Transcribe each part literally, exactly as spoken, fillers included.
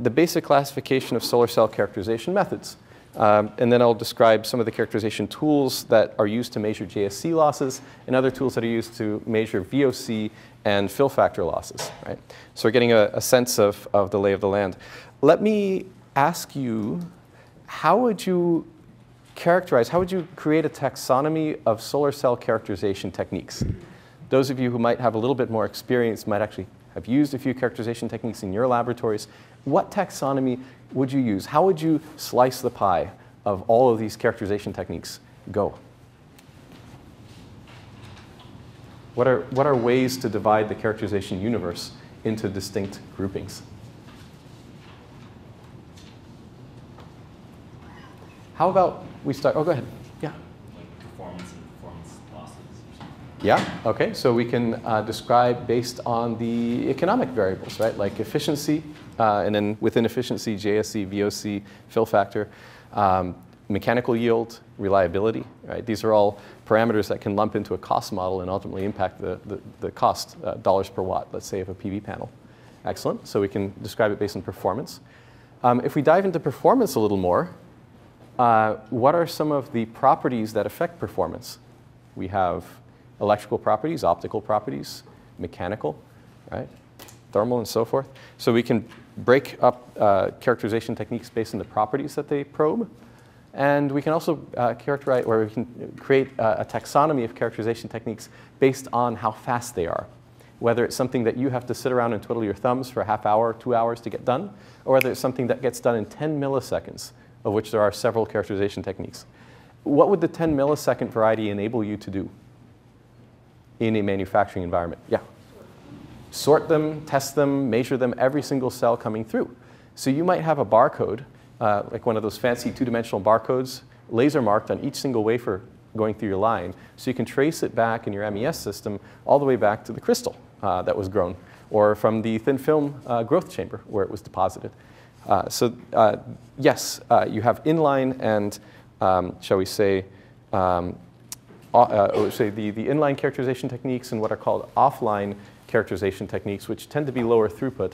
the basic classification of solar cell characterization methods. Um, and then I'll describe some of the characterization tools that are used to measure J S C losses and other tools that are used to measure V O C and fill factor losses. Right? So we're getting a, a sense of, of the lay of the land. Let me ask you, how would you characterize, how would you create a taxonomy of solar cell characterization techniques? Those of you who might have a little bit more experience might actually have used a few characterization techniques in your laboratories. What taxonomy would you use? How would you slice the pie of all of these characterization techniques? Go. What are, what are ways to divide the characterization universe into distinct groupings? How about we start? Oh, go ahead. Yeah. Like performance and performance losses or something. Yeah, OK. So we can uh, describe based on the economic variables, right? Like efficiency. Uh, and then within efficiency, J S C, V O C, fill factor, um, mechanical yield, reliability. Right? These are all parameters that can lump into a cost model and ultimately impact the, the, the cost, uh, dollars per watt, let's say, of a P V panel. Excellent. So we can describe it based on performance. Um, if we dive into performance a little more, uh, what are some of the properties that affect performance? We have electrical properties, optical properties, mechanical, right? Thermal, and so forth. So we can break up uh, characterization techniques based on the properties that they probe. And we can also uh, characterize, or we can create a, a taxonomy of characterization techniques based on how fast they are, whether it's something that you have to sit around and twiddle your thumbs for a half hour, two hours to get done, or whether it's something that gets done in ten milliseconds, of which there are several characterization techniques. What would the ten millisecond variety enable you to do in a manufacturing environment? Yeah. Sort them, test them, measure them, every single cell coming through. So you might have a barcode, uh, like one of those fancy two-dimensional barcodes, laser marked on each single wafer going through your line. So you can trace it back in your M E S system all the way back to the crystal uh, that was grown, or from the thin film uh, growth chamber where it was deposited. Uh, so uh, yes, uh, you have inline and, um, shall we say, um, uh, or say the, the inline characterization techniques and what are called offline characterization techniques, which tend to be lower throughput.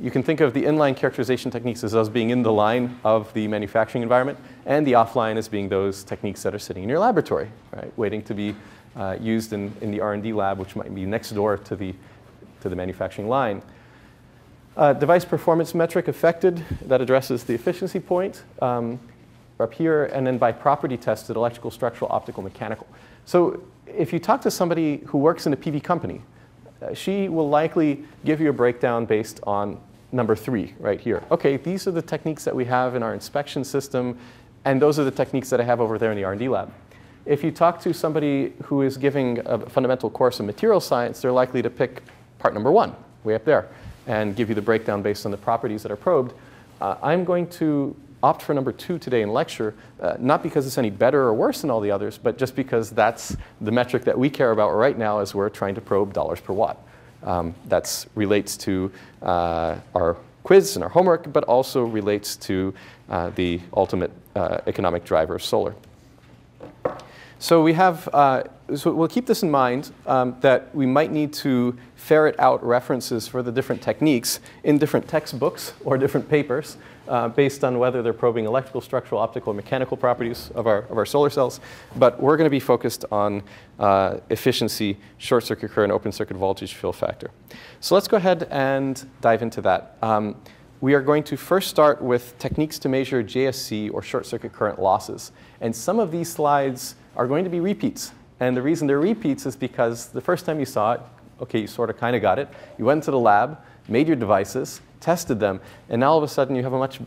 You can think of the inline characterization techniques as those being in the line of the manufacturing environment, and the offline as being those techniques that are sitting in your laboratory, right, waiting to be uh, used in, in the R and D lab, which might be next door to the, to the manufacturing line. Uh, device performance metric affected, that addresses the efficiency point um, up here, and then by property tested, electrical, structural, optical, mechanical. So if you talk to somebody who works in a P V company, she will likely give you a breakdown based on number three right here. OK, these are the techniques that we have in our inspection system, and those are the techniques that I have over there in the R and D lab. If you talk to somebody who is giving a fundamental course in material science, they're likely to pick part number one, way up there, and give you the breakdown based on the properties that are probed. Uh, I'm going to opt for number two today in lecture, uh, not because it's any better or worse than all the others, but just because that's the metric that we care about right now as we're trying to probe dollars per watt. Um, that relates to uh, our quiz and our homework, but also relates to uh, the ultimate uh, economic driver of solar. So we have, uh, so we'll keep this in mind, um, that we might need to ferret out references for the different techniques in different textbooks or different papers uh, based on whether they're probing electrical, structural, optical, or mechanical properties of our, of our solar cells. But we're going to be focused on uh, efficiency, short circuit current, open circuit voltage, fill factor. So let's go ahead and dive into that. Um, We are going to first start with techniques to measure J S C, or short circuit current losses. And some of these slides are going to be repeats. And the reason they're repeats is because the first time you saw it, OK, you sort of kind of got it. You went to the lab, made your devices, tested them. And now all of a sudden, you have a much,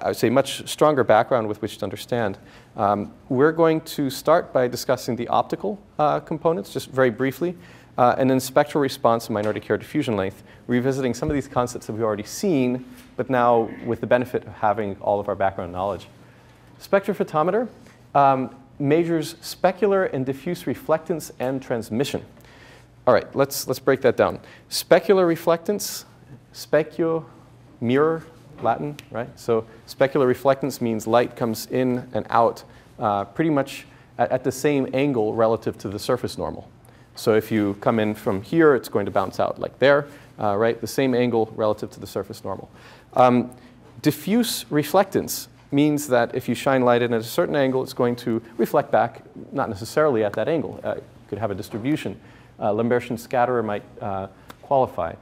I would say, much stronger background with which to understand. Um, we're going to start by discussing the optical uh, components, just very briefly. Uh, and then spectral response and minor decay diffusion length, revisiting some of these concepts that we've already seen, but now with the benefit of having all of our background knowledge. Spectrophotometer um, measures specular and diffuse reflectance and transmission. All right, let's, let's break that down. Specular reflectance, specular, mirror, Latin, right? So specular reflectance means light comes in and out uh, pretty much at, at the same angle relative to the surface normal. So if you come in from here, it's going to bounce out like there, uh, right? The same angle relative to the surface normal. Um, diffuse reflectance means that if you shine light in at a certain angle, it's going to reflect back, not necessarily at that angle. Uh, it could have a distribution. Uh, Lambertian scatterer might uh, qualify.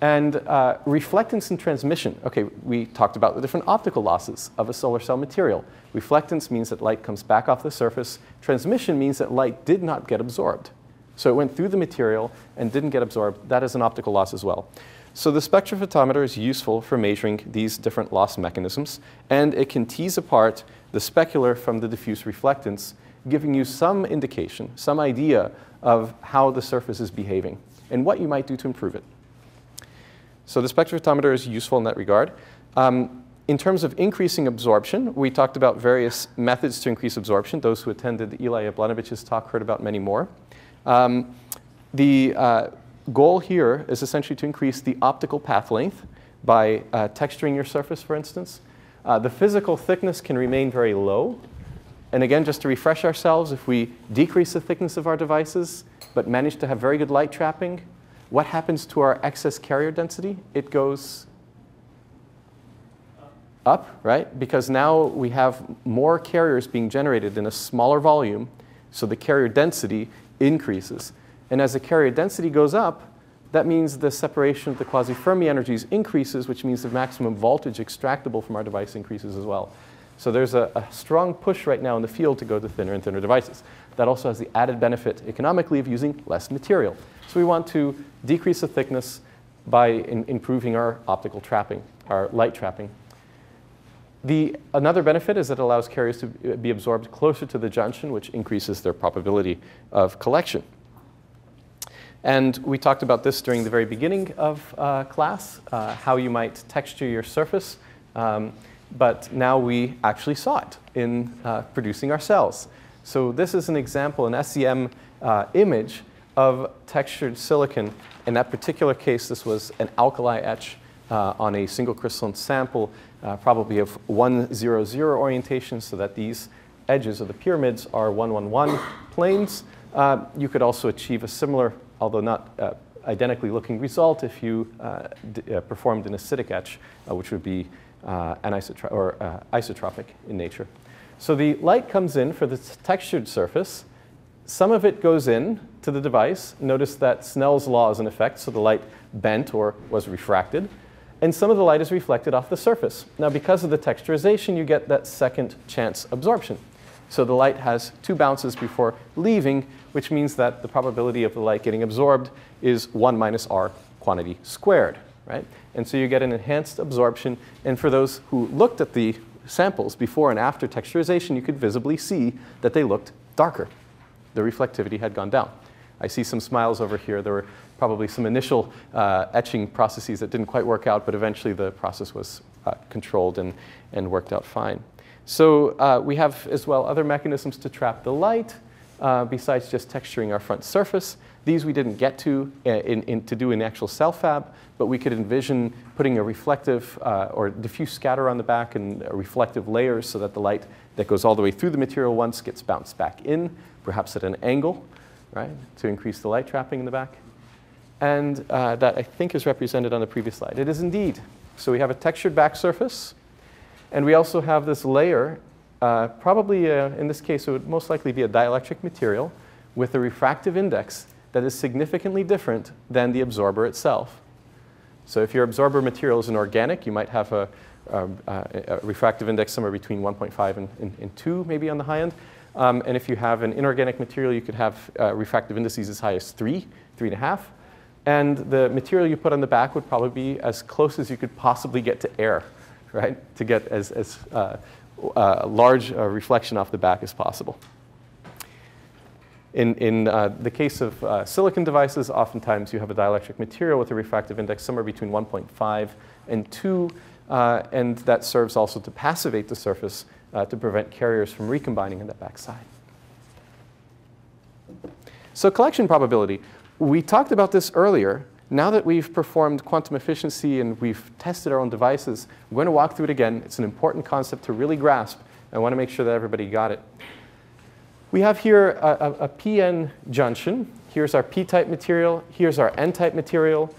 And uh, reflectance and transmission. Okay, we talked about the different optical losses of a solar cell material. Reflectance means that light comes back off the surface. Transmission means that light did not get absorbed. So it went through the material and didn't get absorbed. That is an optical loss as well. So the spectrophotometer is useful for measuring these different loss mechanisms, and it can tease apart the specular from the diffuse reflectance, giving you some indication, some idea of how the surface is behaving and what you might do to improve it. So the spectrophotometer is useful in that regard. Um, in terms of increasing absorption, we talked about various methods to increase absorption. Those who attended Eli Jablanovich's talk heard about many more. Um, the uh, goal here is essentially to increase the optical path length by uh, texturing your surface, for instance. Uh, the physical thickness can remain very low. And again, just to refresh ourselves, if we decrease the thickness of our devices but manage to have very good light trapping, what happens to our excess carrier density? It goes up, right? Because now we have more carriers being generated in a smaller volume, so the carrier density increases. And as the carrier density goes up, that means the separation of the quasi-Fermi energies increases, which means the maximum voltage extractable from our device increases as well. So there's a, a strong push right now in the field to go to thinner and thinner devices. That also has the added benefit economically of using less material. So we want to decrease the thickness by in, improving our optical trapping, our light trapping. The, another benefit is that it allows carriers to be absorbed closer to the junction, which increases their probability of collection. And we talked about this during the very beginning of uh, class, uh, how you might texture your surface. Um, but now we actually saw it in uh, producing our cells. So this is an example, an S E M uh, image of textured silicon. In that particular case, this was an alkali etch uh, on a single crystalline sample, uh, probably of one zero zero orientation, so that these edges of the pyramids are one one one planes. Uh, you could also achieve a similar, although not uh, identically looking result if you uh, d uh, performed an acidic etch, uh, which would be uh, anisotro or, uh, isotropic in nature. So the light comes in for the textured surface. Some of it goes in to the device. Notice that Snell's law is in effect, so the light bent or was refracted. And some of the light is reflected off the surface. Now, because of the texturization, you get that second chance absorption. So the light has two bounces before leaving, which means that the probability of the light getting absorbed is one minus r quantity squared, right? And so you get an enhanced absorption. And for those who looked at the samples before and after texturization, you could visibly see that they looked darker. The reflectivity had gone down. I see some smiles over here. There were probably some initial uh, etching processes that didn't quite work out, but eventually the process was uh, controlled and, and worked out fine. So uh, we have, as well, other mechanisms to trap the light uh, besides just texturing our front surface. These we didn't get to, in, in, to do in actual cell fab, but we could envision putting a reflective uh, or diffuse scatter on the back and reflective layers so that the light that goes all the way through the material once gets bounced back in, perhaps at an angle, right, to increase the light trapping in the back. And uh, that, I think, is represented on the previous slide. It is indeed. So we have a textured back surface. And we also have this layer, uh, probably uh, in this case, it would most likely be a dielectric material with a refractive index that is significantly different than the absorber itself. So if your absorber material is an organic, you might have a, a, a refractive index somewhere between one point five and, and, and two, maybe on the high end. Um, and if you have an inorganic material, you could have uh, refractive indices as high as three, three and a half. And the material you put on the back would probably be as close as you could possibly get to air, right, to get as, as uh, uh, large a reflection off the back as possible. In, in uh, the case of uh, silicon devices, oftentimes you have a dielectric material with a refractive index somewhere between one point five and two, uh, and that serves also to passivate the surface uh, to prevent carriers from recombining in the backside. So collection probability. We talked about this earlier. Now that we've performed quantum efficiency and we've tested our own devices, we're going to walk through it again. It's an important concept to really grasp. I want to make sure that everybody got it. We have here a, a, a P N junction. Here's our P-type material. Here's our N-type material.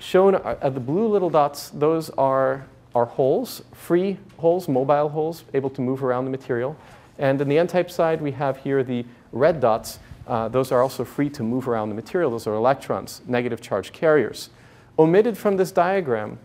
Shown are, are the blue little dots, those are our holes, free holes, mobile holes, able to move around the material. And in the N-type side, we have here the red dots. Uh, those are also free to move around the material. Those are electrons, negative charge carriers. Omitted from this diagram,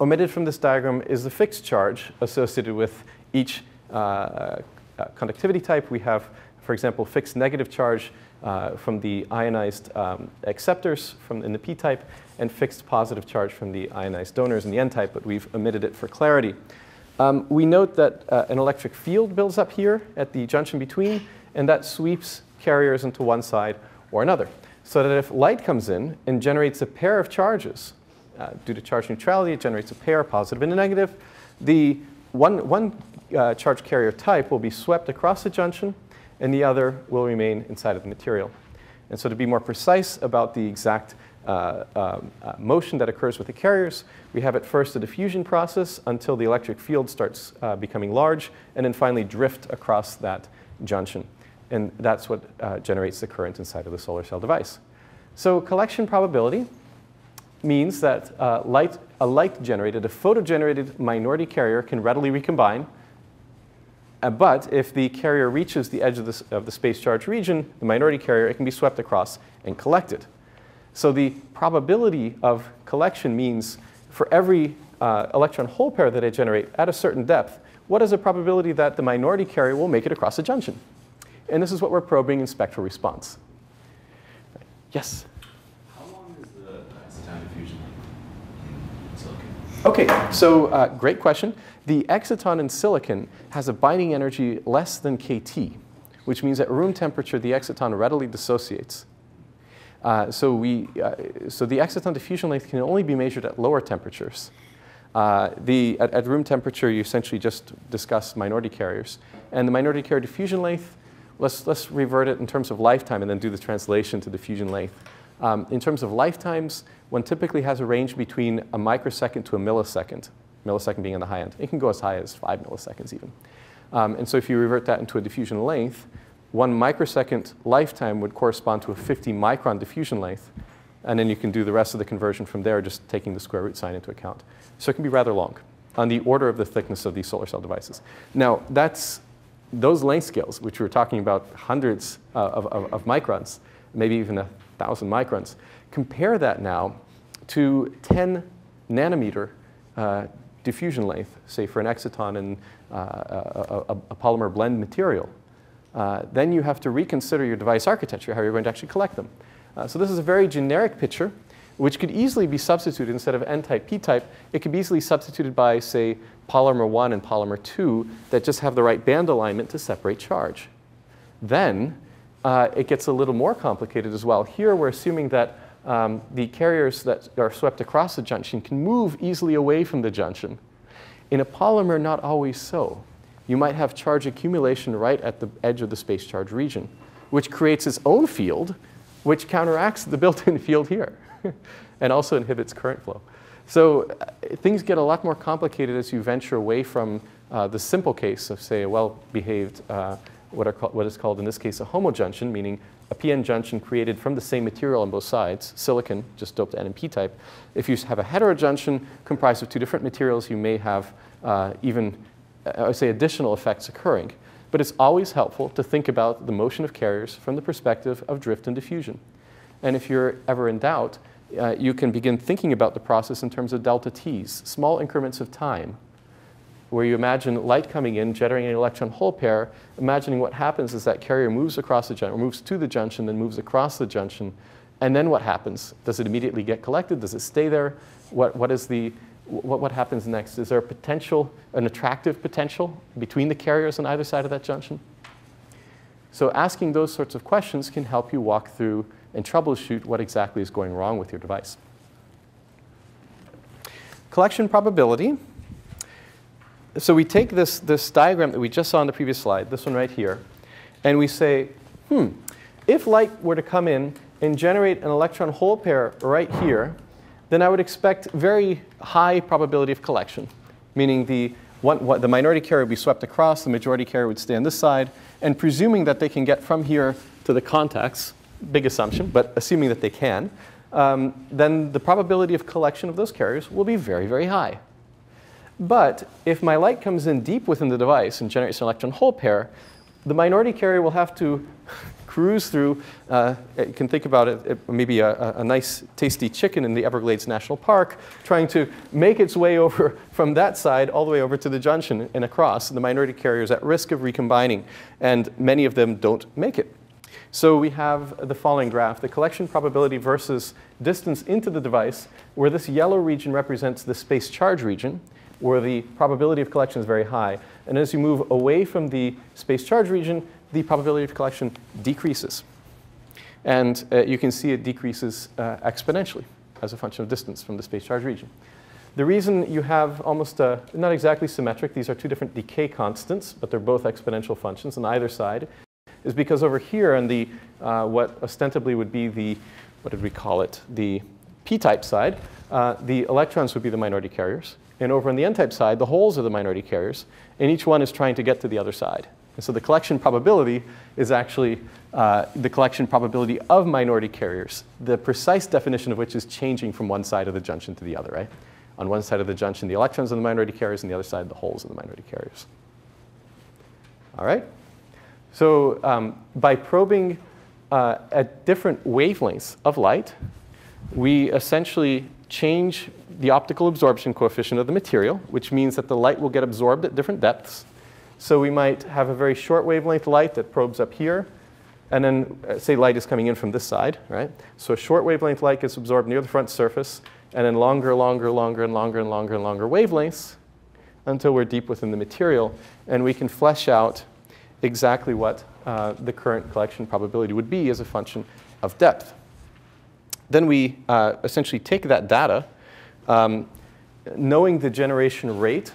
omitted from this diagram is the fixed charge associated with each uh, Uh, conductivity type. We have, for example, fixed negative charge uh, from the ionized um, acceptors from, in the p-type, and fixed positive charge from the ionized donors in the n-type, but we've omitted it for clarity. Um, we note that uh, an electric field builds up here at the junction between, and that sweeps carriers into one side or another. So that if light comes in and generates a pair of charges, uh, due to charge neutrality, it generates a pair, positive and a negative. The one, one Uh, charge carrier type will be swept across the junction, and the other will remain inside of the material. And so to be more precise about the exact uh, um, uh, motion that occurs with the carriers, we have at first a diffusion process until the electric field starts uh, becoming large, and then finally drift across that junction. And that's what uh, generates the current inside of the solar cell device. So collection probability means that uh, light, a light-generated, a photogenerated minority carrier can readily recombine. Uh, but if the carrier reaches the edge of, this, of the space charge region, the minority carrier, it can be swept across and collected. So the probability of collection means for every uh, electron hole pair that I generate at a certain depth, what is the probability that the minority carrier will make it across a junction? And this is what we're probing in spectral response. Yes? How long is the exciton diffusion in silicon? OK, so uh, great question. The exciton in silicon has a binding energy less than k T, which means at room temperature, the exciton readily dissociates. Uh, so, we, uh, so the exciton diffusion length can only be measured at lower temperatures. Uh, the, at, at room temperature, you essentially just discuss minority carriers. And the minority carrier diffusion length, let's, let's revert it in terms of lifetime and then do the translation to diffusion length. Um, in terms of lifetimes, one typically has a range between a microsecond to a millisecond. Millisecond being on the high end. It can go as high as five milliseconds even. Um, and so if you revert that into a diffusion length, one microsecond lifetime would correspond to a fifty micron diffusion length. And then you can do the rest of the conversion from there, just taking the square root sign into account. So it can be rather long, on the order of the thickness of these solar cell devices. Now, that's those length scales, which we were talking about hundreds uh, of, of, of microns, maybe even a thousand microns. Compare that now to ten nanometer uh, diffusion length, say for an exciton and uh, a, a, a polymer blend material, uh, then you have to reconsider your device architecture, how you're going to actually collect them. Uh, so this is a very generic picture, which could easily be substituted instead of N-type, P-type. It could be easily substituted by, say, polymer one and polymer two that just have the right band alignment to separate charge. Then uh, it gets a little more complicated as well. Here we're assuming that Um, the carriers that are swept across the junction can move easily away from the junction. In a polymer, not always so. You might have charge accumulation right at the edge of the space charge region, which creates its own field, which counteracts the built-in field here, and also inhibits current flow. So uh, things get a lot more complicated as you venture away from uh, the simple case of, say, a well-behaved, uh, what, are ca- what is called in this case a homojunction, meaning a P N junction created from the same material on both sides, silicon, just doped N and P type. If you have a heterojunction comprised of two different materials, you may have uh, even, I would say, additional effects occurring. But it's always helpful to think about the motion of carriers from the perspective of drift and diffusion. And if you're ever in doubt, uh, you can begin thinking about the process in terms of delta T's, small increments of time, where you imagine light coming in, generating an electron hole pair, imagining what happens is that carrier moves across the junction, moves to the junction, then moves across the junction, and then what happens? Does it immediately get collected? Does it stay there? What, what, is the, what, what happens next? Is there a potential, an attractive potential between the carriers on either side of that junction? So asking those sorts of questions can help you walk through and troubleshoot what exactly is going wrong with your device. Collection probability. So we take this, this diagram that we just saw on the previous slide, this one right here, and we say, hmm, if light were to come in and generate an electron hole pair right here, then I would expect very high probability of collection, meaning the, one, what, the minority carrier would be swept across, the majority carrier would stay on this side, and presuming that they can get from here to the contacts, big assumption, but assuming that they can, um, then the probability of collection of those carriers will be very, very high. But if my light comes in deep within the device and generates an electron hole pair, the minority carrier will have to cruise through, uh, you can think about it, it maybe a, a nice tasty chicken in the Everglades National Park, trying to make its way over from that side all the way over to the junction and across. And the minority carrier is at risk of recombining, and many of them don't make it. So we have the following graph, the collection probability versus distance into the device, where this yellow region represents the space charge region, where the probability of collection is very high. And as you move away from the space charge region, the probability of collection decreases. And uh, you can see it decreases uh, exponentially as a function of distance from the space charge region. The reason you have almost a, not exactly symmetric, these are two different decay constants, but they're both exponential functions on either side, is because over here on the, uh, what ostensibly would be the, what did we call it, the p-type side, uh, the electrons would be the minority carriers. And over on the n-type side, the holes are the minority carriers, and each one is trying to get to the other side. And so the collection probability is actually uh, the collection probability of minority carriers, the precise definition of which is changing from one side of the junction to the other, right? On one side of the junction, the electrons are the minority carriers, and the other side, the holes are the minority carriers. All right? So um, by probing uh, at different wavelengths of light, we essentially change the optical absorption coefficient of the material, which means that the light will get absorbed at different depths. So we might have a very short wavelength light that probes up here, and then uh, say light is coming in from this side, right? So a short wavelength light gets absorbed near the front surface, and then longer, longer, longer, and longer, and longer, and longer wavelengths until we're deep within the material, and we can flesh out exactly what uh, the current collection probability would be as a function of depth. Then we uh, essentially take that data, um, knowing the generation rate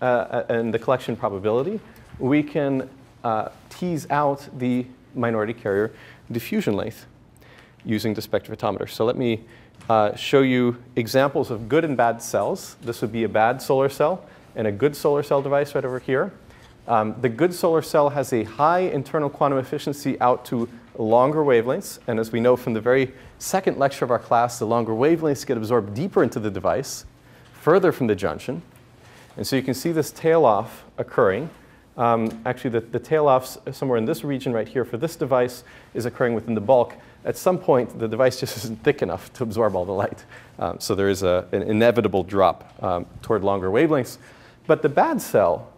uh, and the collection probability, we can uh, tease out the minority carrier diffusion length using the spectrophotometer. So let me uh, show you examples of good and bad cells. This would be a bad solar cell and a good solar cell device right over here. Um, the good solar cell has a high internal quantum efficiency out to longer wavelengths, and as we know from the very second lecture of our class, the longer wavelengths get absorbed deeper into the device, further from the junction. And so you can see this tail-off occurring. Um, actually, the, the tail-off somewhere in this region right here for this device is occurring within the bulk. At some point, the device just isn't thick enough to absorb all the light. Um, so there is a, an inevitable drop um, toward longer wavelengths. But the bad cell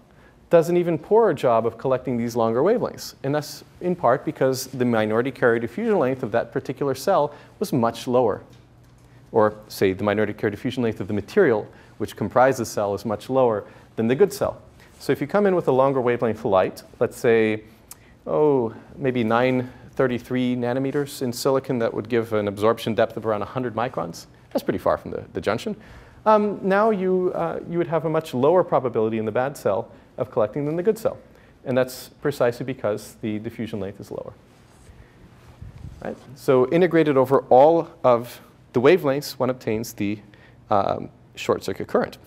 does an even poorer job of collecting these longer wavelengths. And that's in part because the minority carrier diffusion length of that particular cell was much lower. Or say the minority carrier diffusion length of the material, which comprises the cell, is much lower than the good cell. So if you come in with a longer wavelength light, let's say, oh, maybe nine thirty-three nanometers in silicon, that would give an absorption depth of around one hundred microns. That's pretty far from the, the junction. Um, now you, uh, you would have a much lower probability in the bad cell of collecting than the good cell. And that's precisely because the diffusion length is lower. Right? So integrated over all of the wavelengths, one obtains the um, short circuit current.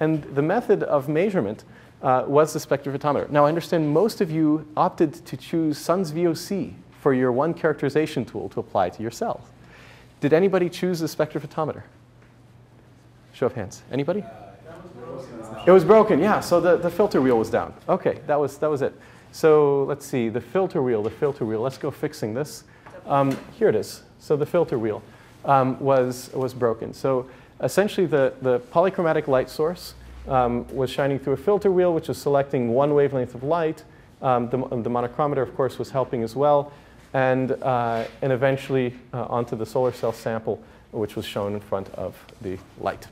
And the method of measurement uh, was the spectrophotometer. Now I understand most of you opted to choose Suns-Voc for your one characterization tool to apply to your cell. Did anybody choose the spectrophotometer? Show of hands. Anybody? It was broken, yeah, so the, the filter wheel was down. Okay, that was, that was it. So let's see, the filter wheel, the filter wheel. Let's go fixing this. Um, here it is. So the filter wheel um, was, was broken. So essentially the, the polychromatic light source um, was shining through a filter wheel, which was selecting one wavelength of light. Um, the, the monochromator, of course, was helping as well. And, uh, and eventually uh, onto the solar cell sample, which was shown in front of the light.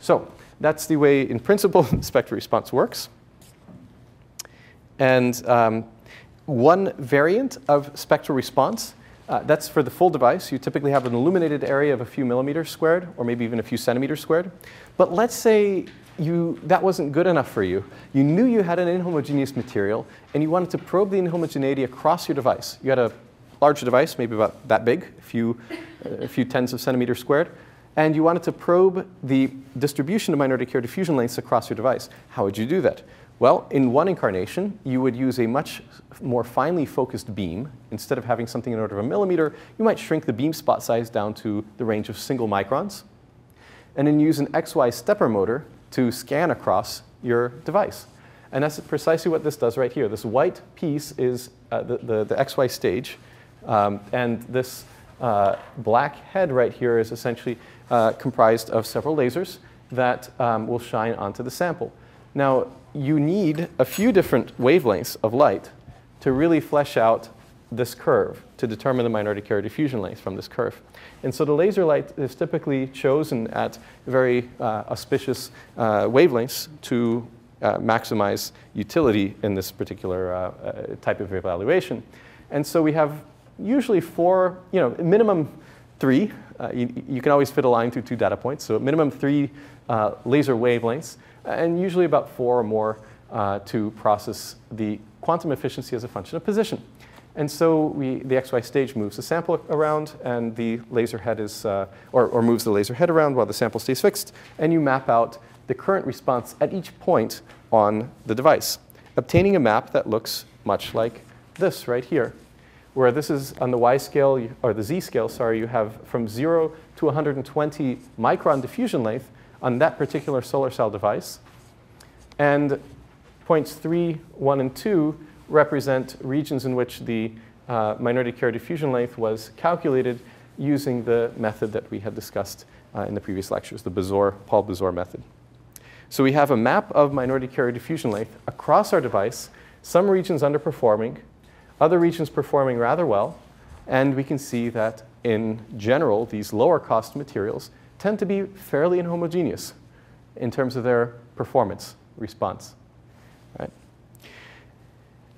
So that's the way, in principle, the spectral response works. And um, one variant of spectral response. Uh, that's for the full device. You typically have an illuminated area of a few millimeters squared, or maybe even a few centimeters squared. But let's say you, that wasn't good enough for you. You knew you had an inhomogeneous material, and you wanted to probe the inhomogeneity across your device. You had a large device, maybe about that big, a few, a few tens of centimeters squared, and you wanted to probe the distribution of minority carrier diffusion lengths across your device. How would you do that? Well, in one incarnation, you would use a much more finely focused beam. Instead of having something in order of a millimeter, you might shrink the beam spot size down to the range of single microns, and then use an X Y stepper motor to scan across your device. And that's precisely what this does right here. This white piece is uh, the, the, the X Y stage, um, and this uh, black head right here is essentially uh, comprised of several lasers that um, will shine onto the sample. Now, you need a few different wavelengths of light to really flesh out this curve, to determine the minority carrier diffusion length from this curve. And so the laser light is typically chosen at very uh, auspicious uh, wavelengths to uh, maximize utility in this particular uh, uh, type of evaluation. And so we have usually four, you know, minimum three. Uh, you, you can always fit a line through two data points, so minimum three uh, laser wavelengths, and usually about four or more uh, to process the quantum efficiency as a function of position. And so we, the X Y stage moves the sample around, and the laser head is, uh, or, or moves the laser head around while the sample stays fixed, and you map out the current response at each point on the device, obtaining a map that looks much like this right here, where this is on the Y scale, or the Z scale, sorry, you have from zero to one hundred twenty micron diffusion length on that particular solar cell device. And points three, one, and two represent regions in which the uh, minority carrier diffusion length was calculated using the method that we had discussed uh, in the previous lectures, the Bazor, Paul Bazor method. So we have a map of minority carrier diffusion length across our device, some regions underperforming, other regions performing rather well, and we can see that in general, these lower cost materials tend to be fairly inhomogeneous in terms of their performance response. Right?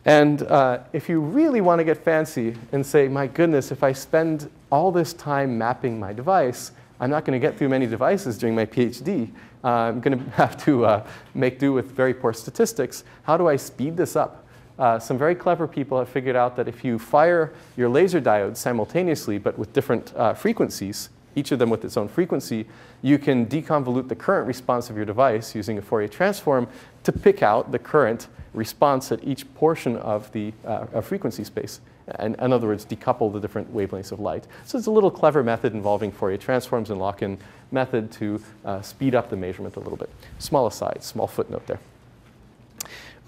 And uh, if you really want to get fancy and say, my goodness, if I spend all this time mapping my device, I'm not going to get through many devices during my PhD. Uh, I'm going to have to uh, make do with very poor statistics. How do I speed this up? Uh, some very clever people have figured out that if you fire your laser diodes simultaneously but with different uh, frequencies, each of them with its own frequency, you can deconvolute the current response of your device using a Fourier transform to pick out the current response at each portion of the uh, frequency space. And in other words, decouple the different wavelengths of light. So it's a little clever method involving Fourier transforms and lock-in method to uh, speed up the measurement a little bit. Small aside, small footnote there.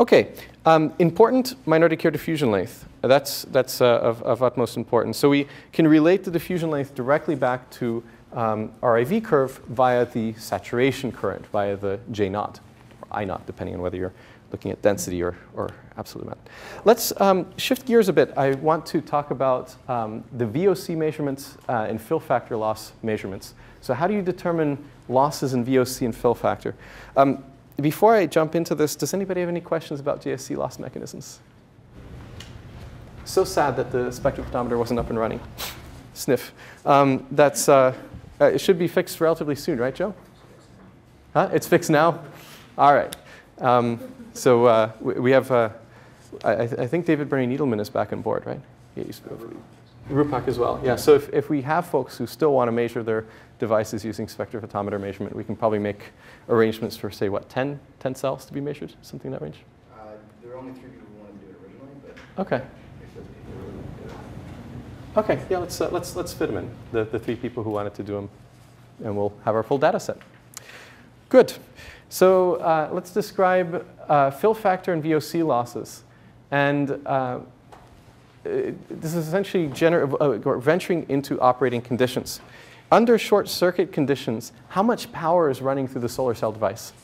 Okay, um, important minority carrier diffusion length. That's, that's uh, of, of utmost importance. So we can relate the diffusion length directly back to um, our I V curve via the saturation current, via the J naught, or I naught, depending on whether you're looking at density or, or absolute amount. Let's um, shift gears a bit. I want to talk about um, the V O C measurements uh, and fill factor loss measurements. So how do you determine losses in V O C and fill factor? Um, Before I jump into this, does anybody have any questions about J S C loss mechanisms? So sad that the spectrophotometer wasn't up and running. Sniff. Um, that's, uh, uh, it should be fixed relatively soon, right, Joe? Huh? It's fixed now? All right. Um, so uh, we, we have, uh, I, I think David Bernie Needleman is back on board, right? Yeah, Rupak as well, yeah. So if, if we have folks who still want to measure their devices using spectrophotometer measurement, we can probably make arrangements for, say, what, ten, ten cells to be measured, something in that range? Uh, there were only three people who wanted to do it originally, but okay. If those people really wanted to do it. Okay, yeah, let's, uh, let's, let's fit them in, the, the three people who wanted to do them, and we'll have our full data set. Good. So uh, let's describe uh, fill factor and V O C losses. And uh, Uh, this is essentially uh, venturing into operating conditions. Under short circuit conditions, how much power is running through the solar cell device?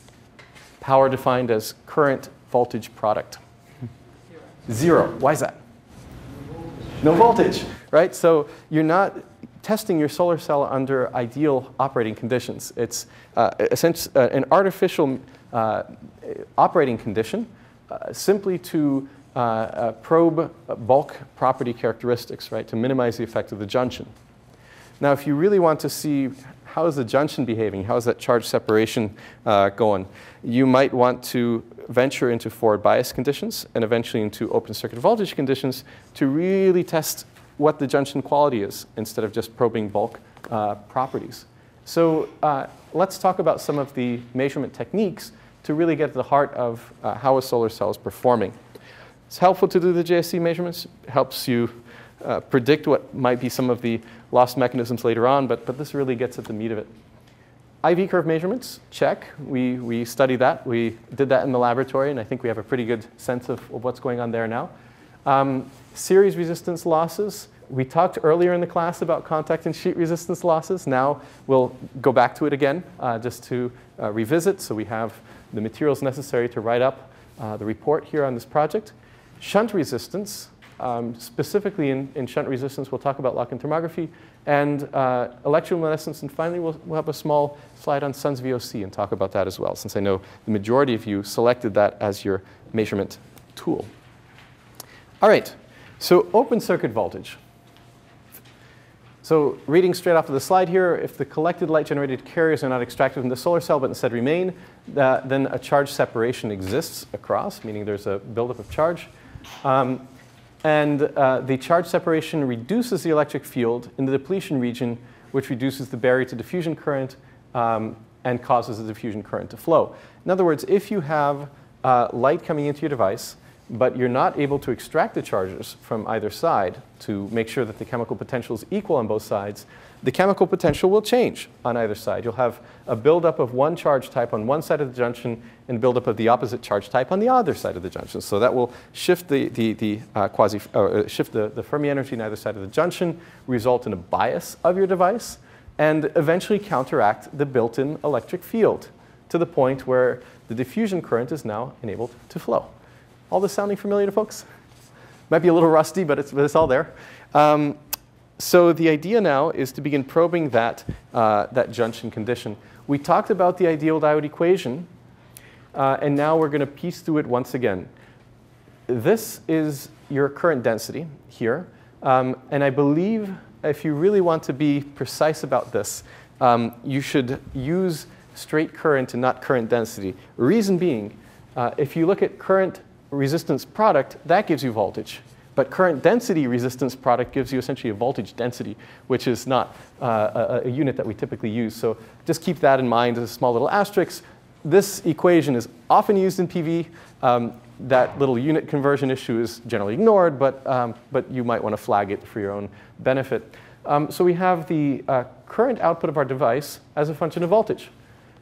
Power defined as current voltage product. Zero. Zero. Why is that? No voltage, right? So you're not testing your solar cell under ideal operating conditions. It's uh, essentially an artificial uh, operating condition uh, simply to uh, uh, probe bulk property characteristics, right, to minimize the effect of the junction. Now, if you really want to see how is the junction behaving, how is that charge separation uh, going, you might want to venture into forward bias conditions and eventually into open circuit voltage conditions to really test what the junction quality is instead of just probing bulk uh, properties. So uh, let's talk about some of the measurement techniques to really get to the heart of uh, how a solar cell is performing. It's helpful to do the J S C measurements. It helps you uh, predict what might be some of the lost mechanisms later on, but, but this really gets at the meat of it. I V curve measurements, check. We, we study that. We did that in the laboratory, and I think we have a pretty good sense of, of what's going on there now. Um, series resistance losses. We talked earlier in the class about contact and sheet resistance losses. Now we'll go back to it again uh, just to uh, revisit, so we have the materials necessary to write up uh, the report here on this project. Shunt resistance. Um, specifically in, in shunt resistance, we'll talk about lock-in thermography and uh, electroluminescence. And finally, we'll, we'll have a small slide on Sun's V O C and talk about that as well, since I know the majority of you selected that as your measurement tool. All right, so open circuit voltage. So reading straight off of the slide here, if the collected light-generated carriers are not extracted from the solar cell but instead remain, uh, then a charge separation exists across, meaning there's a buildup of charge. Um, And uh, the charge separation reduces the electric field in the depletion region, which reduces the barrier to diffusion current um, and causes the diffusion current to flow. In other words, if you have uh, light coming into your device, but you're not able to extract the charges from either side to make sure that the chemical potential is equal on both sides, the chemical potential will change on either side. You'll have a buildup of one charge type on one side of the junction and buildup of the opposite charge type on the other side of the junction. So that will shift the, the, the uh, quasi uh, shift the, the Fermi energy on either side of the junction, result in a bias of your device, and eventually counteract the built-in electric field to the point where the diffusion current is now enabled to flow. All this sounding familiar to folks? Might be a little rusty, but it's, but it's all there. Um, so the idea now is to begin probing that, uh, that junction condition. We talked about the ideal diode equation, uh, and now we're going to piece through it once again. This is your current density here, um, and I believe if you really want to be precise about this, um, you should use straight current and not current density. Reason being, uh, if you look at current resistance product, that gives you voltage. But current density resistance product gives you essentially a voltage density, which is not uh, a, a unit that we typically use. So just keep that in mind as a small little asterisk. This equation is often used in P V. Um, that little unit conversion issue is generally ignored, but, um, but you might want to flag it for your own benefit. Um, so we have the uh, current output of our device as a function of voltage.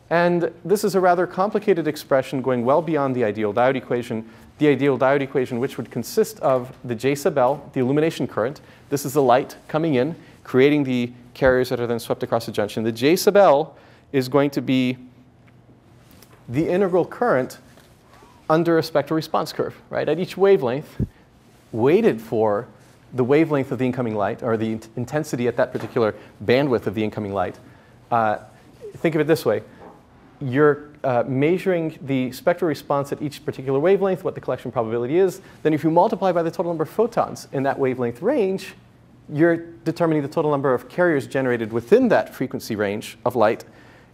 And this is a rather complicated expression going well beyond the ideal diode equation. The ideal diode equation, which would consist of the J sub L, the illumination current. This is the light coming in, creating the carriers that are then swept across the junction. The J sub L is going to be the integral current under a spectral response curve, right? At each wavelength, weighted for the wavelength of the incoming light, or the intensity at that particular bandwidth of the incoming light. Uh, think of it this way. You're uh, measuring the spectral response at each particular wavelength, what the collection probability is. Then if you multiply by the total number of photons in that wavelength range, you're determining the total number of carriers generated within that frequency range of light.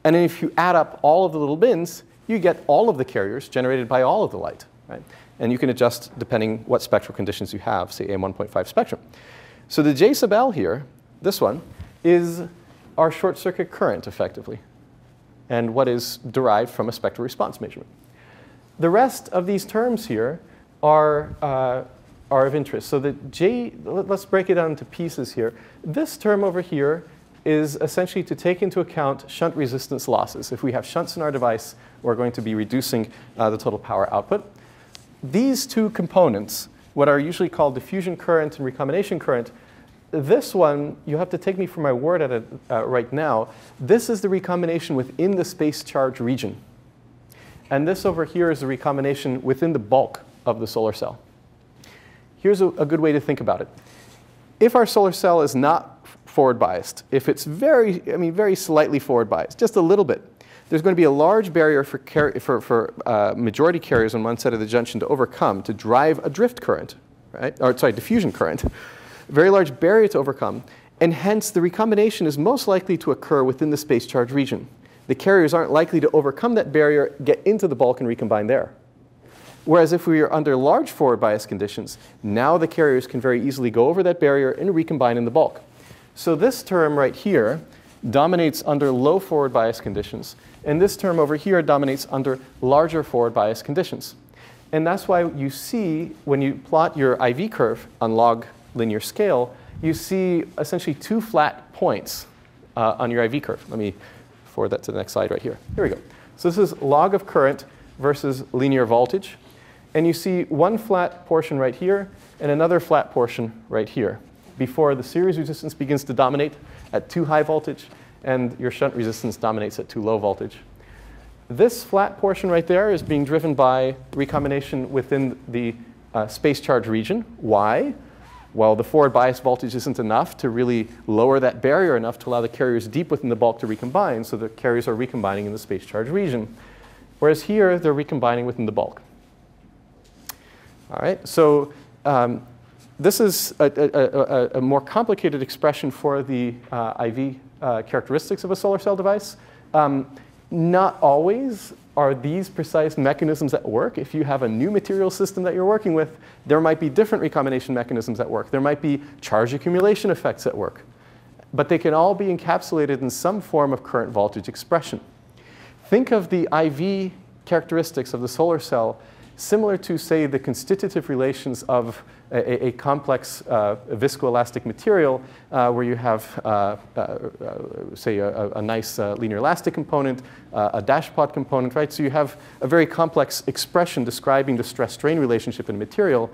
And then if you add up all of the little bins, you get all of the carriers generated by all of the light, right? And you can adjust depending what spectral conditions you have, say A M one point five spectrum. So the J sub L here, this one, is our short circuit current effectively, and what is derived from a spectral response measurement. The rest of these terms here are, uh, are of interest. So the J, let's break it down into pieces here. This term over here is essentially to take into account shunt resistance losses. If we have shunts in our device, we're going to be reducing uh, the total power output. These two components, what are usually called diffusion current and recombination current, this one, you have to take me for my word at it uh, right now. This is the recombination within the space charge region. And this over here is the recombination within the bulk of the solar cell. Here's a, a good way to think about it. If our solar cell is not forward biased, if it's very, I mean, very slightly forward biased, just a little bit, there's going to be a large barrier for, car for, for uh, majority carriers on one side of the junction to overcome to drive a drift current, right? Or sorry, diffusion current. Very large barrier to overcome, and hence the recombination is most likely to occur within the space charge region. The carriers aren't likely to overcome that barrier, get into the bulk, and recombine there. Whereas if we are under large forward bias conditions, now the carriers can very easily go over that barrier and recombine in the bulk. So this term right here dominates under low forward bias conditions, and this term over here dominates under larger forward bias conditions. And that's why you see, when you plot your I V curve on log linear scale, you see essentially two flat points uh, on your I V curve. Let me forward that to the next slide right here. Here we go. So this is log of current versus linear voltage. And you see one flat portion right here and another flat portion right here before the series resistance begins to dominate at too high voltage and your shunt resistance dominates at too low voltage. This flat portion right there is being driven by recombination within the uh, space charge region. Why? Well, the forward bias voltage isn't enough to really lower that barrier enough to allow the carriers deep within the bulk to recombine, so the carriers are recombining in the space charge region. Whereas here, they're recombining within the bulk. All right, so um, this is a, a, a, a more complicated expression for the uh, I V uh, characteristics of a solar cell device. Um, not always are these precise mechanisms at work. If you have a new material system that you're working with, there might be different recombination mechanisms at work. There might be charge accumulation effects at work. But they can all be encapsulated in some form of current voltage expression. Think of the I V characteristics of the solar cell similar to, say, the constitutive relations of a, a complex uh, viscoelastic material uh, where you have, uh, uh, say, a, a nice uh, linear elastic component, uh, a dashpot component, right? So you have a very complex expression describing the stress-strain relationship in a material.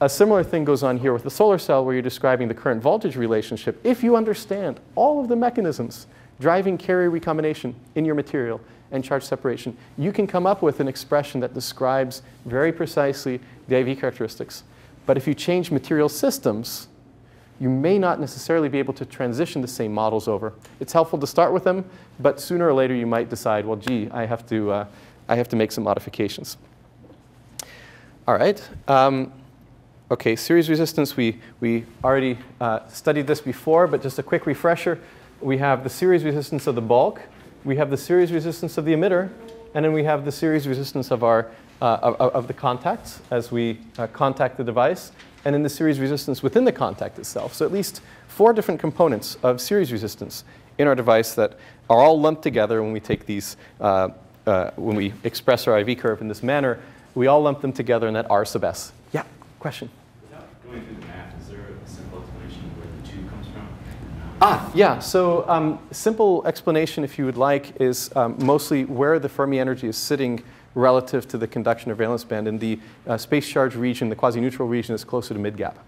A similar thing goes on here with the solar cell where you're describing the current voltage relationship. If you understand all of the mechanisms driving carrier recombination in your material and charge separation, you can come up with an expression that describes very precisely the I V characteristics. But if you change material systems, you may not necessarily be able to transition the same models over. It's helpful to start with them, but sooner or later you might decide, well, gee, I have to, uh, I have to make some modifications. All right. Um, OK, series resistance, we, we already uh, studied this before, but just a quick refresher. We have the series resistance of the bulk. We have the series resistance of the emitter, and then we have the series resistance of, our, uh, of, of the contacts as we uh, contact the device, and then the series resistance within the contact itself. So at least four different components of series resistance in our device that are all lumped together when we take these, uh, uh, when we express our I V curve in this manner. We all lump them together in that R sub S. Yeah, question? Without going through the math, is there a simple explanation where the two comes from? Ah, yeah, so um, simple explanation, if you would like, is um, mostly where the Fermi energy is sitting relative to the conduction or valence band. In the uh, space charge region, the quasi-neutral region is closer to mid-gap,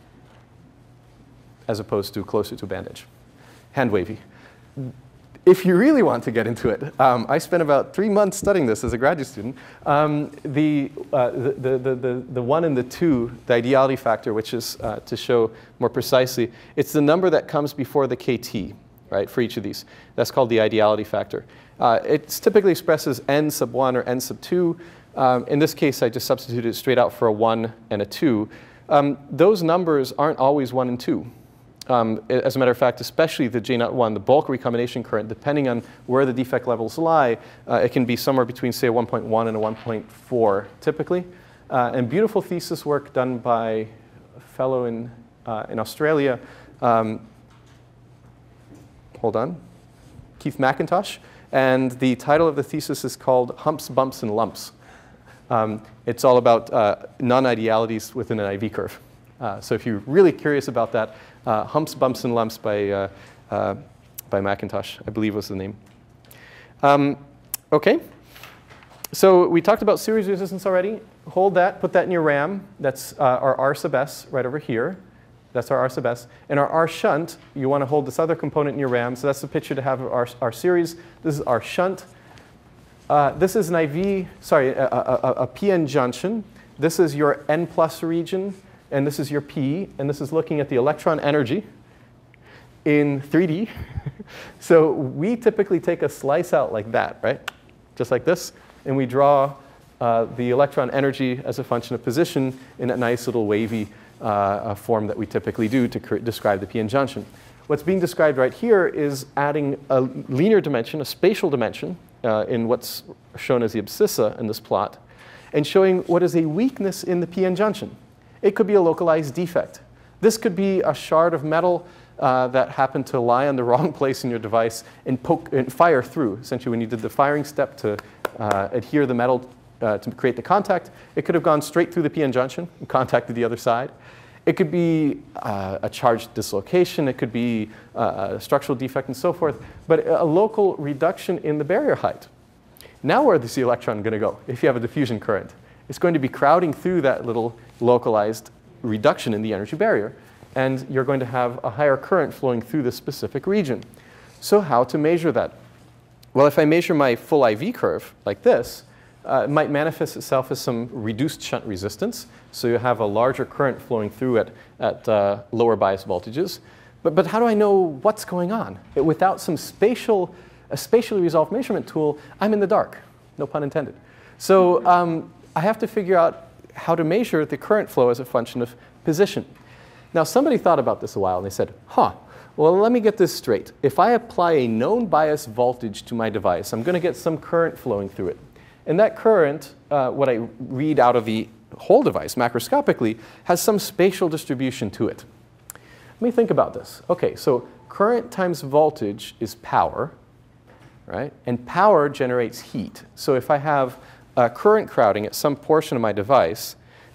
as opposed to closer to band edge. Hand wavy. If you really want to get into it, um, I spent about three months studying this as a graduate student. Um, the, uh, the, the, the, the one and the two, the ideality factor, which is uh, to show more precisely, it's the number that comes before the K T, right, for each of these. That's called the ideality factor. Uh, it typically expresses n sub one or n sub two. Um, in this case, I just substituted it straight out for a one and a two. Um, those numbers aren't always one and two. Um, as a matter of fact, especially the J naught one, the bulk recombination current, depending on where the defect levels lie, uh, it can be somewhere between, say, a one point one and a one point four, typically. Uh, and beautiful thesis work done by a fellow in, uh, in Australia, um, hold on, Keith McIntosh. And the title of the thesis is called Humps, Bumps, and Lumps. Um, it's all about uh, non-idealities within an I V curve. Uh, so if you're really curious about that, uh, Humps, Bumps, and Lumps by, uh, uh, by McIntosh, I believe was the name. Um, OK. So we talked about series resistance already. Hold that. Put that in your RAM. That's uh, our R sub S right over here. That's our R sub S. And our R shunt, you want to hold this other component in your RAM. So that's the picture to have of our, our series. This is our shunt. Uh, this is an I V, sorry, a, a, a, a P N junction. This is your N plus region. And this is your P, and this is looking at the electron energy in three D. So we typically take a slice out like that, right? just like this. And we draw uh, the electron energy as a function of position in a nice little wavy uh, form that we typically do to describe the P N junction. What's being described right here is adding a linear dimension, a spatial dimension, uh, in what's shown as the abscissa in this plot, and showing what is a weakness in the P N junction. It could be a localized defect. This could be a shard of metal uh, that happened to lie on the wrong place in your device and poke and fire through. Essentially, when you did the firing step to uh, adhere the metal uh, to create the contact, it could have gone straight through the P N junction and contacted the other side. It could be uh, a charge dislocation. It could be uh, a structural defect and so forth, but a local reduction in the barrier height. Now where is the electron going to go if you have a diffusion current? It's going to be crowding through that little localized reduction in the energy barrier, and you're going to have a higher current flowing through this specific region. So how to measure that? Well, if I measure my full I V curve like this, uh, it might manifest itself as some reduced shunt resistance, so you have a larger current flowing through it at uh, lower bias voltages. But, but how do I know what's going on? It, without some spatial, a spatially resolved measurement tool, I'm in the dark, no pun intended. So um, I have to figure out how to measure the current flow as a function of position. Now, somebody thought about this a while, and they said, huh, well, let me get this straight. If I apply a known bias voltage to my device, I'm going to get some current flowing through it. And that current, uh, what I read out of the whole device macroscopically, has some spatial distribution to it. Let me think about this. OK, so current times voltage is power, right? And power generates heat. So if I have Uh, current crowding at some portion of my device,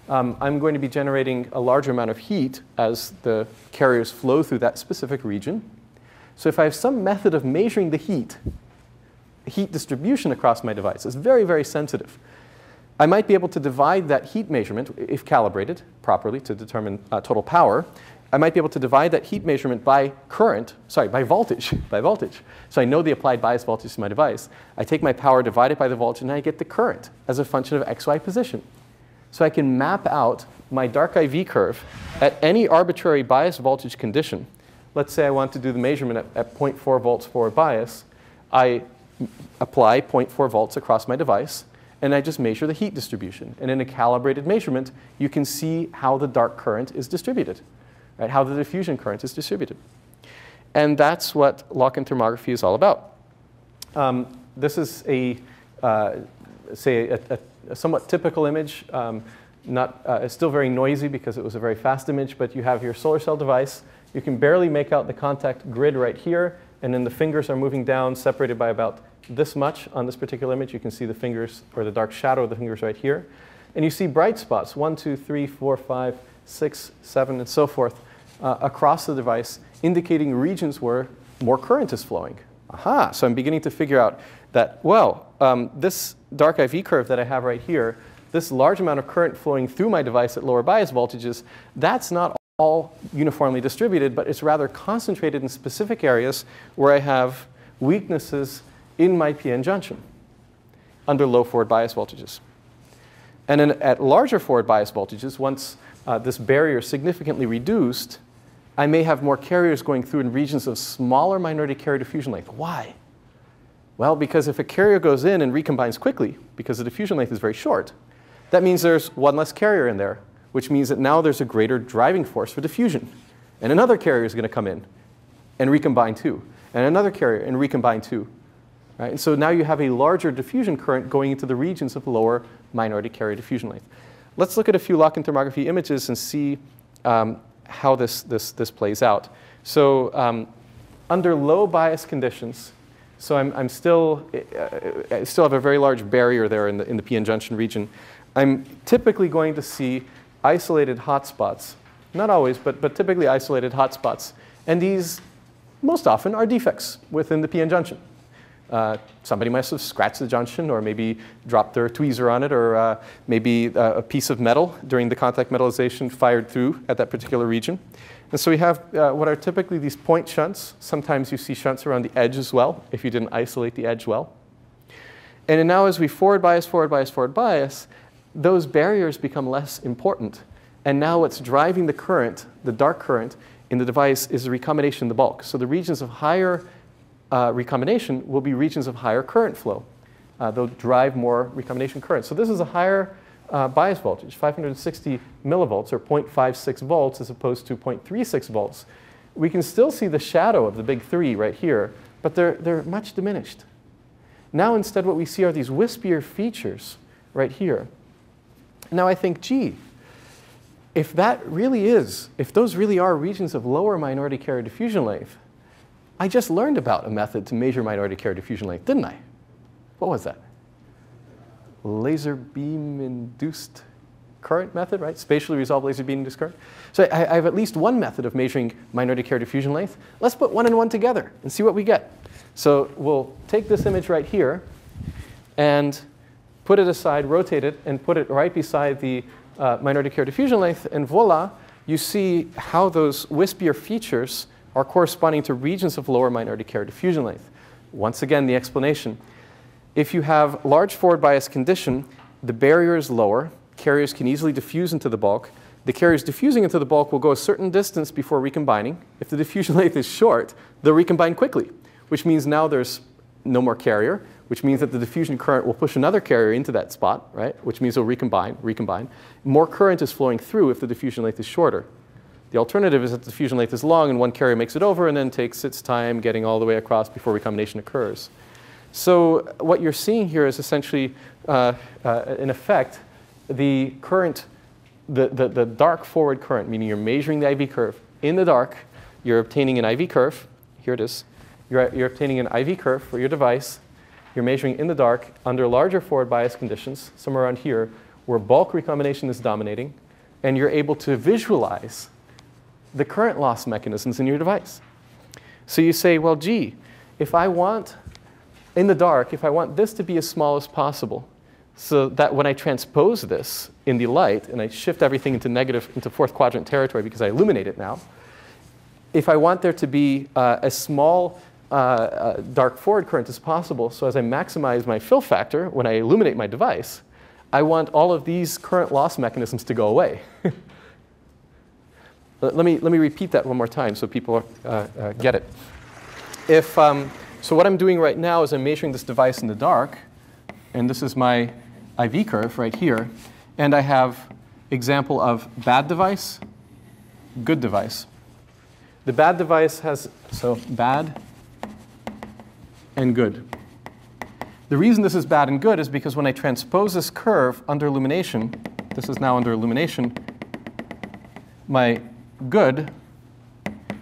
um, I'm going to be generating a larger amount of heat as the carriers flow through that specific region. So if I have some method of measuring the heat, heat distribution across my device, it's very, very sensitive. I might be able to divide that heat measurement, if calibrated properly to determine uh, total power, I might be able to divide that heat measurement by current, sorry, by voltage, by voltage. So I know the applied bias voltage to my device. I take my power, divide it by the voltage, and I get the current as a function of X Y position. So I can map out my dark I V curve at any arbitrary bias voltage condition. Let's say I want to do the measurement at, at zero point four volts forward bias. I apply zero point four volts across my device, and I just measure the heat distribution. And in a calibrated measurement, you can see how the dark current is distributed. Right, how the diffusion current is distributed. And that's what lock-in thermography is all about. Um, this is a, uh, say, a, a, a somewhat typical image. Um, not, uh, it's still very noisy because it was a very fast image, but you have your solar cell device. You can barely make out the contact grid right here, and then the fingers are moving down, separated by about this much on this particular image. You can see the fingers, or the dark shadow of the fingers right here. And you see bright spots, one, two, three, four, five, six, seven, and so forth. Uh, across the device, indicating regions where more current is flowing. Aha, so I'm beginning to figure out that, well, um, this dark I V curve that I have right here, this large amount of current flowing through my device at lower bias voltages, that's not all uniformly distributed, but it's rather concentrated in specific areas where I have weaknesses in my P N junction under low forward bias voltages. And then at larger forward bias voltages, once uh, this barrier is significantly reduced, I may have more carriers going through in regions of smaller minority carrier diffusion length. Why? Well, because if a carrier goes in and recombines quickly, because the diffusion length is very short, that means there's one less carrier in there, which means that now there's a greater driving force for diffusion. And another carrier is going to come in and recombine too, and another carrier and recombine too. Right? And so now you have a larger diffusion current going into the regions of lower minority carrier diffusion length. Let's look at a few lock-in thermography images and see um, how this, this, this plays out. So um, under low bias conditions, so I'm, I'm still, uh, I still have a very large barrier there in the, in the P N junction region. I'm typically going to see isolated hotspots, not always, but, but typically isolated hotspots. And these most often are defects within the P N junction. Uh, somebody must have scratched the junction, or maybe dropped their tweezer on it, or uh, maybe uh, a piece of metal during the contact metallization fired through at that particular region. And so we have uh, what are typically these point shunts. Sometimes you see shunts around the edge as well, if you didn't isolate the edge well. And now as we forward bias, forward bias, forward bias, those barriers become less important. And now what's driving the current, the dark current, in the device is the recombination in the bulk. So the regions of higher Uh, recombination will be regions of higher current flow. uh, they'll drive more recombination current. So this is a higher Uh, bias voltage, five hundred sixty millivolts or zero point five six volts as opposed to zero point three six volts. We can still see the shadow of the big three right here, but they're, they're much diminished. Now instead what we see are these wispier features right here. Now I think, gee, if that really is, if those really are regions of lower minority carrier diffusion length, I just learned about a method to measure minority carrier diffusion length, didn't I? What was that? Laser beam-induced current method, right? Spatially resolved laser beam-induced current. So I, I have at least one method of measuring minority carrier diffusion length. Let's put one and one together and see what we get. So we'll take this image right here and put it aside, rotate it, and put it right beside the uh, minority carrier diffusion length, and voila, you see how those wispier features are corresponding to regions of lower minority carrier diffusion length. Once again, the explanation. If you have large forward bias condition, the barrier is lower. Carriers can easily diffuse into the bulk. The carriers diffusing into the bulk will go a certain distance before recombining. If the diffusion length is short, they'll recombine quickly, which means now there's no more carrier, which means that the diffusion current will push another carrier into that spot, right? Which means they'll recombine, recombine. More current is flowing through if the diffusion length is shorter. The alternative is that the diffusion length is long and one carrier makes it over and then takes its time getting all the way across before recombination occurs. So what you're seeing here is essentially, uh, uh, in effect, the current, the, the, the dark forward current, meaning you're measuring the I V curve. In the dark, you're obtaining an I V curve. Here it is. You're, you're obtaining an I V curve for your device. You're measuring in the dark under larger forward bias conditions, somewhere around here, where bulk recombination is dominating. And you're able to visualize the current loss mechanisms in your device. So you say, well, gee, if I want in the dark, if I want this to be as small as possible, so that when I transpose this in the light, and I shift everything into negative, into fourth quadrant territory because I illuminate it now, if I want there to be uh, as small uh, uh, dark forward current as possible, so as I maximize my fill factor when I illuminate my device, I want all of these current loss mechanisms to go away. let, me, let me repeat that one more time so people uh, uh, get it. If... Um, So what I'm doing right now is I'm measuring this device in the dark, and this is my I V curve right here, and I have example of bad device, good device. The bad device has, so bad and good. The reason this is bad and good is because when I transpose this curve under illumination, this is now under illumination, my good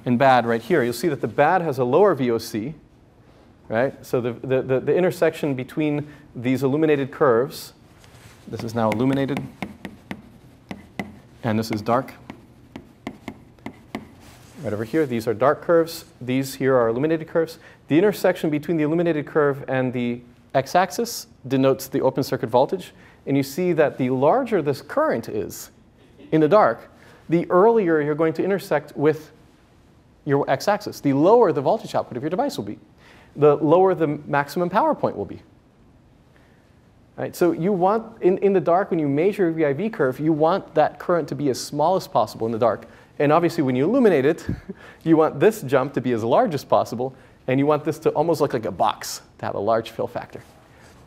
and bad right here, you'll see that the bad has a lower V O C. Right? So the, the, the, the intersection between these illuminated curves, this is now illuminated, and this is dark. Right over here, these are dark curves. These here are illuminated curves. The intersection between the illuminated curve and the x-axis denotes the open circuit voltage. And you see that the larger this current is in the dark, the earlier you're going to intersect with your x-axis. The lower the voltage output of your device will be. The lower the maximum power point will be. All right, so you want, in, in the dark, when you measure the I V curve, you want that current to be as small as possible in the dark. And obviously, when you illuminate it, you want this jump to be as large as possible, and you want this to almost look like a box, to have a large fill factor.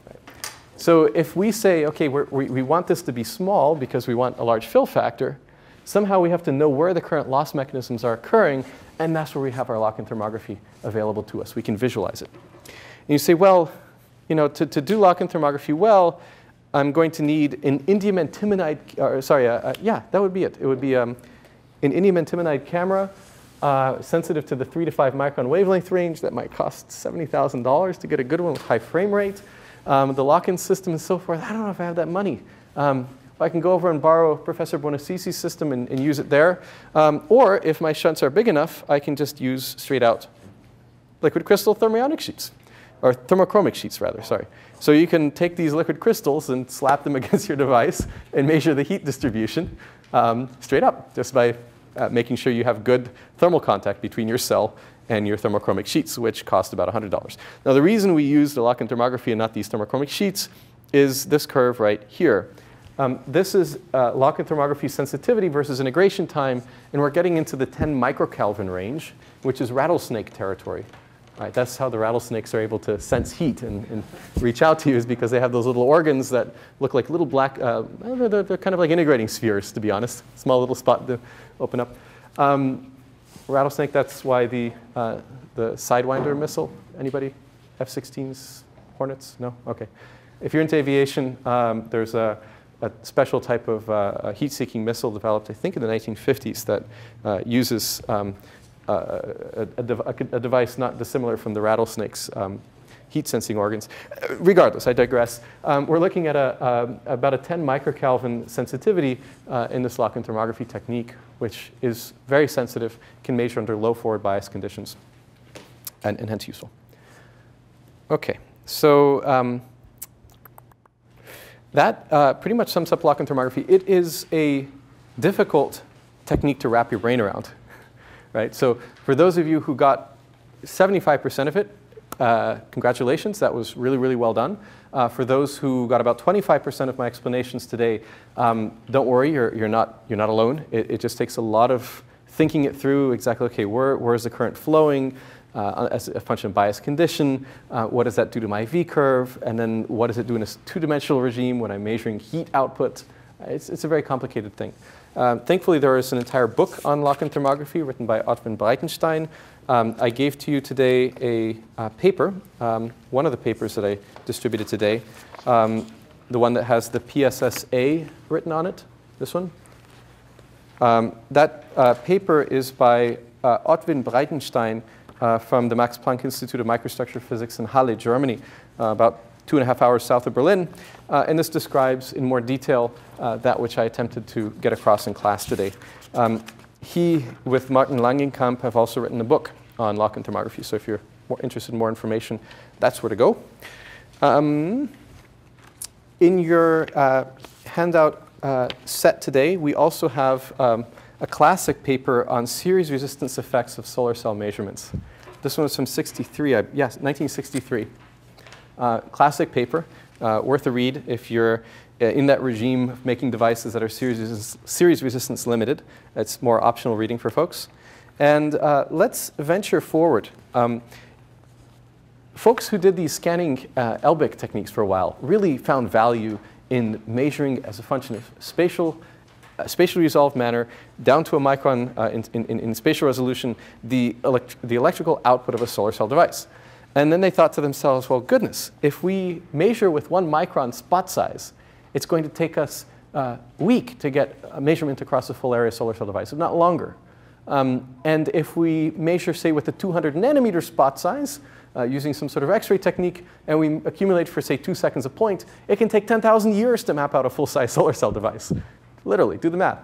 Right. So if we say, OK, we're, we, we want this to be small because we want a large fill factor, somehow we have to know where the current loss mechanisms are occurring, and that's where we have our lock-in thermography available to us. We can visualize it. And you say, well, you know, to, to do lock-in thermography well, I'm going to need an indium antimonide, or, sorry, uh, uh, yeah, that would be it. It would be um, an indium antimonide camera uh, sensitive to the three to five micron wavelength range. That might cost seventy thousand dollars to get a good one with high frame rate. Um, the lock-in system and so forth, I don't know if I have that money. Um, I can go over and borrow Professor Buonacisi's system and, and use it there. Um, or if my shunts are big enough, I can just use straight out liquid crystal thermionic sheets, or thermochromic sheets, rather, sorry. So you can take these liquid crystals and slap them against your device and measure the heat distribution um, straight up, just by uh, making sure you have good thermal contact between your cell and your thermochromic sheets, which cost about one hundred dollars. Now, the reason we use the lock-in thermography and not these thermochromic sheets is this curve right here. Um, this is uh, lock-in thermography sensitivity versus integration time, and we're getting into the ten microkelvin range, which is rattlesnake territory. Right? That's how the rattlesnakes are able to sense heat and, and reach out to you, is because they have those little organs that look like little black, uh, they're, they're kind of like integrating spheres, to be honest. Small little spot to open up. Um, rattlesnake, that's why the, uh, the Sidewinder missile, anybody? F sixteens, Hornets? No? OK. If you're into aviation, um, there's a, a special type of uh, heat-seeking missile developed, I think, in the nineteen fifties that uh, uses um, Uh, a, a, a device not dissimilar from the rattlesnake's um, heat-sensing organs. Regardless, I digress. Um, we're looking at a, a, about a ten microkelvin sensitivity uh, in this lock-in thermography technique, which is very sensitive, can measure under low forward bias conditions, and, and hence useful. OK, so um, that uh, pretty much sums up lock-in thermography. It is a difficult technique to wrap your brain around. Right? So for those of you who got seventy-five percent of it, uh, congratulations. That was really, really well done. Uh, for those who got about twenty-five percent of my explanations today, um, don't worry. You're, you're, not, you're not alone. It, it just takes a lot of thinking it through exactly, OK, where, where is the current flowing uh, as a function of bias condition? Uh, what does that do to my V curve? And then what does it do in a two-dimensional regime when I'm measuring heat output? It's, it's a very complicated thing. Um, thankfully, there is an entire book on lock-in thermography written by Otwin Breitenstein. Um, I gave to you today a, a paper, um, one of the papers that I distributed today, um, the one that has the P S S A written on it, this one. Um, that uh, paper is by uh, Otwin Breitenstein uh, from the Max Planck Institute of Microstructure Physics in Halle, Germany, uh, about two and a half hours south of Berlin. Uh, and this describes in more detail uh, that which I attempted to get across in class today. Um, he, with Martin Langenkamp, have also written a book on lock-in thermography. So if you're more interested in more information, that's where to go. Um, in your uh, handout uh, set today, we also have um, a classic paper on series resistance effects of solar cell measurements. This one was from sixty-three, I, yes, nineteen sixty-three. Uh, classic paper, uh, worth a read if you're in that regime of making devices that are series, series resistance limited. It's more optional reading for folks. And uh, let's venture forward. Um, folks who did these scanning uh, L B I C techniques for a while really found value in measuring as a function of spatial, uh, spatially resolved manner down to a micron uh, in, in, in spatial resolution the, elect the electrical output of a solar cell device. And then they thought to themselves, well, goodness, if we measure with one micron spot size, it's going to take us uh, a week to get a measurement across a full area solar cell device, if not longer. Um, and if we measure, say, with a two hundred nanometer spot size, uh, using some sort of X-ray technique, and we accumulate for, say, two seconds a point, it can take ten thousand years to map out a full-size solar cell device. Literally, do the math.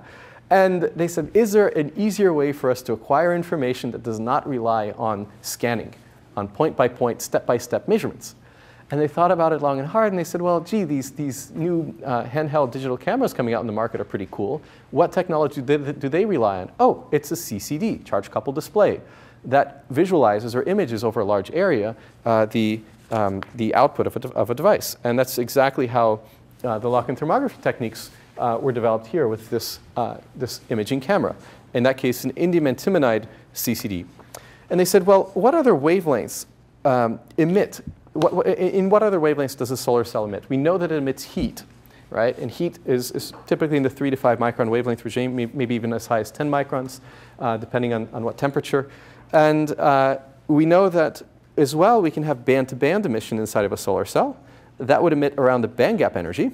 And they said, is there an easier way for us to acquire information that does not rely on scanning, on point-by-point, step-by-step measurements? And they thought about it long and hard, and they said, well, gee, these, these new uh, handheld digital cameras coming out in the market are pretty cool. What technology do they, do they rely on? Oh, it's a C C D, charge-coupled display, that visualizes or images over a large area uh, the, um, the output of a, of a device. And that's exactly how uh, the lock-in thermography techniques uh, were developed here with this, uh, this imaging camera. In that case, an indium antimonide C C D. And they said, well, what other wavelengths um, emit? What, what, in what other wavelengths does a solar cell emit? We know that it emits heat, right? And heat is, is typically in the three to five micron wavelength regime, maybe even as high as ten microns, uh, depending on, on what temperature. And uh, we know that as well, we can have band-to-band emission inside of a solar cell. That would emit around the band gap energy.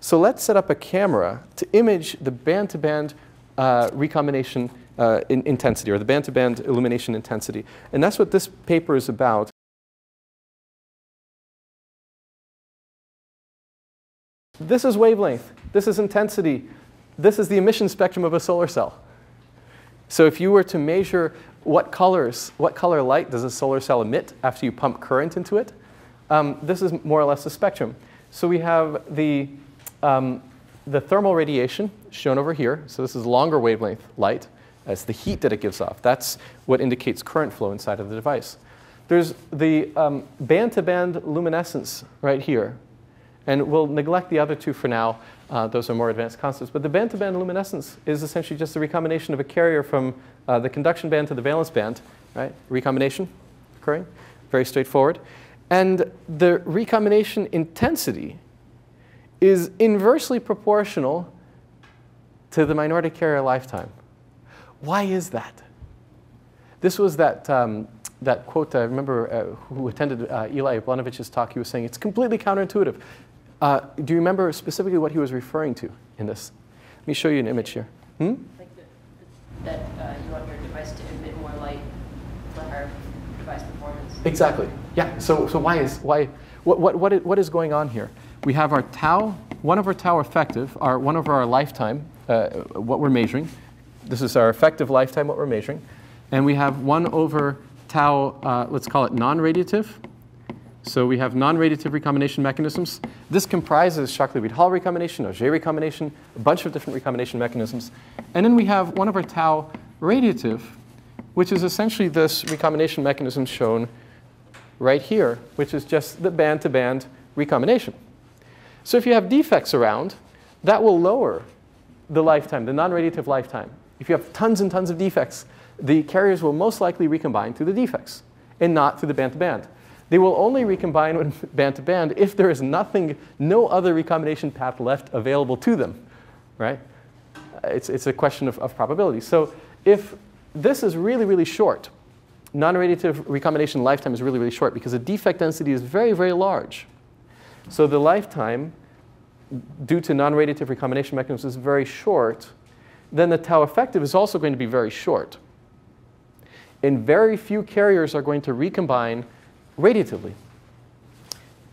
So let's set up a camera to image the band-to-band uh, recombination Uh, in intensity, or the band-to-band illumination intensity. And that's what this paper is about. This is wavelength. This is intensity. This is the emission spectrum of a solar cell. So if you were to measure what colors, what color light does a solar cell emit after you pump current into it, um, this is more or less the spectrum. So we have the, um, the thermal radiation shown over here. So this is longer wavelength light. That's the heat that it gives off. That's what indicates current flow inside of the device. There's the um, band-to-band luminescence right here. And we'll neglect the other two for now. Uh, those are more advanced concepts. But the band-to-band luminescence is essentially just a recombination of a carrier from uh, the conduction band to the valence band, right? Recombination occurring. very straightforward. And the recombination intensity is inversely proportional to the minority carrier lifetime. Why is that? This was that, um, that quote I remember uh, who attended uh, Eli Blanovich's talk. He was saying it's completely counterintuitive. Uh, do you remember specifically what he was referring to in this? Let me show you an image here. Hmm? Like the, that uh, you want your device to emit more light for higher device performance. Exactly. Yeah. So, so why is why what what what is, what is going on here? We have our tau, one over tau effective, our one over our lifetime, uh, what we're measuring. This is our effective lifetime, what we're measuring. And we have one over tau, uh, let's call it non-radiative. So we have non-radiative recombination mechanisms. This comprises Shockley-Read-Hall recombination, Auger recombination, a bunch of different recombination mechanisms. And then we have one over tau radiative, which is essentially this recombination mechanism shown right here, which is just the band-to-band recombination. So if you have defects around, that will lower the lifetime, the non-radiative lifetime. If you have tons and tons of defects, the carriers will most likely recombine through the defects and not through the band-to-band. They will only recombine with band-to-band if there is nothing, no other recombination path left available to them, right? It's, it's a question of, of probability. So if this is really, really short, non-radiative recombination lifetime is really, really short because the defect density is very, very large. So the lifetime, due to non-radiative recombination mechanisms, is very short. Then the tau effective is also going to be very short. And very few carriers are going to recombine radiatively.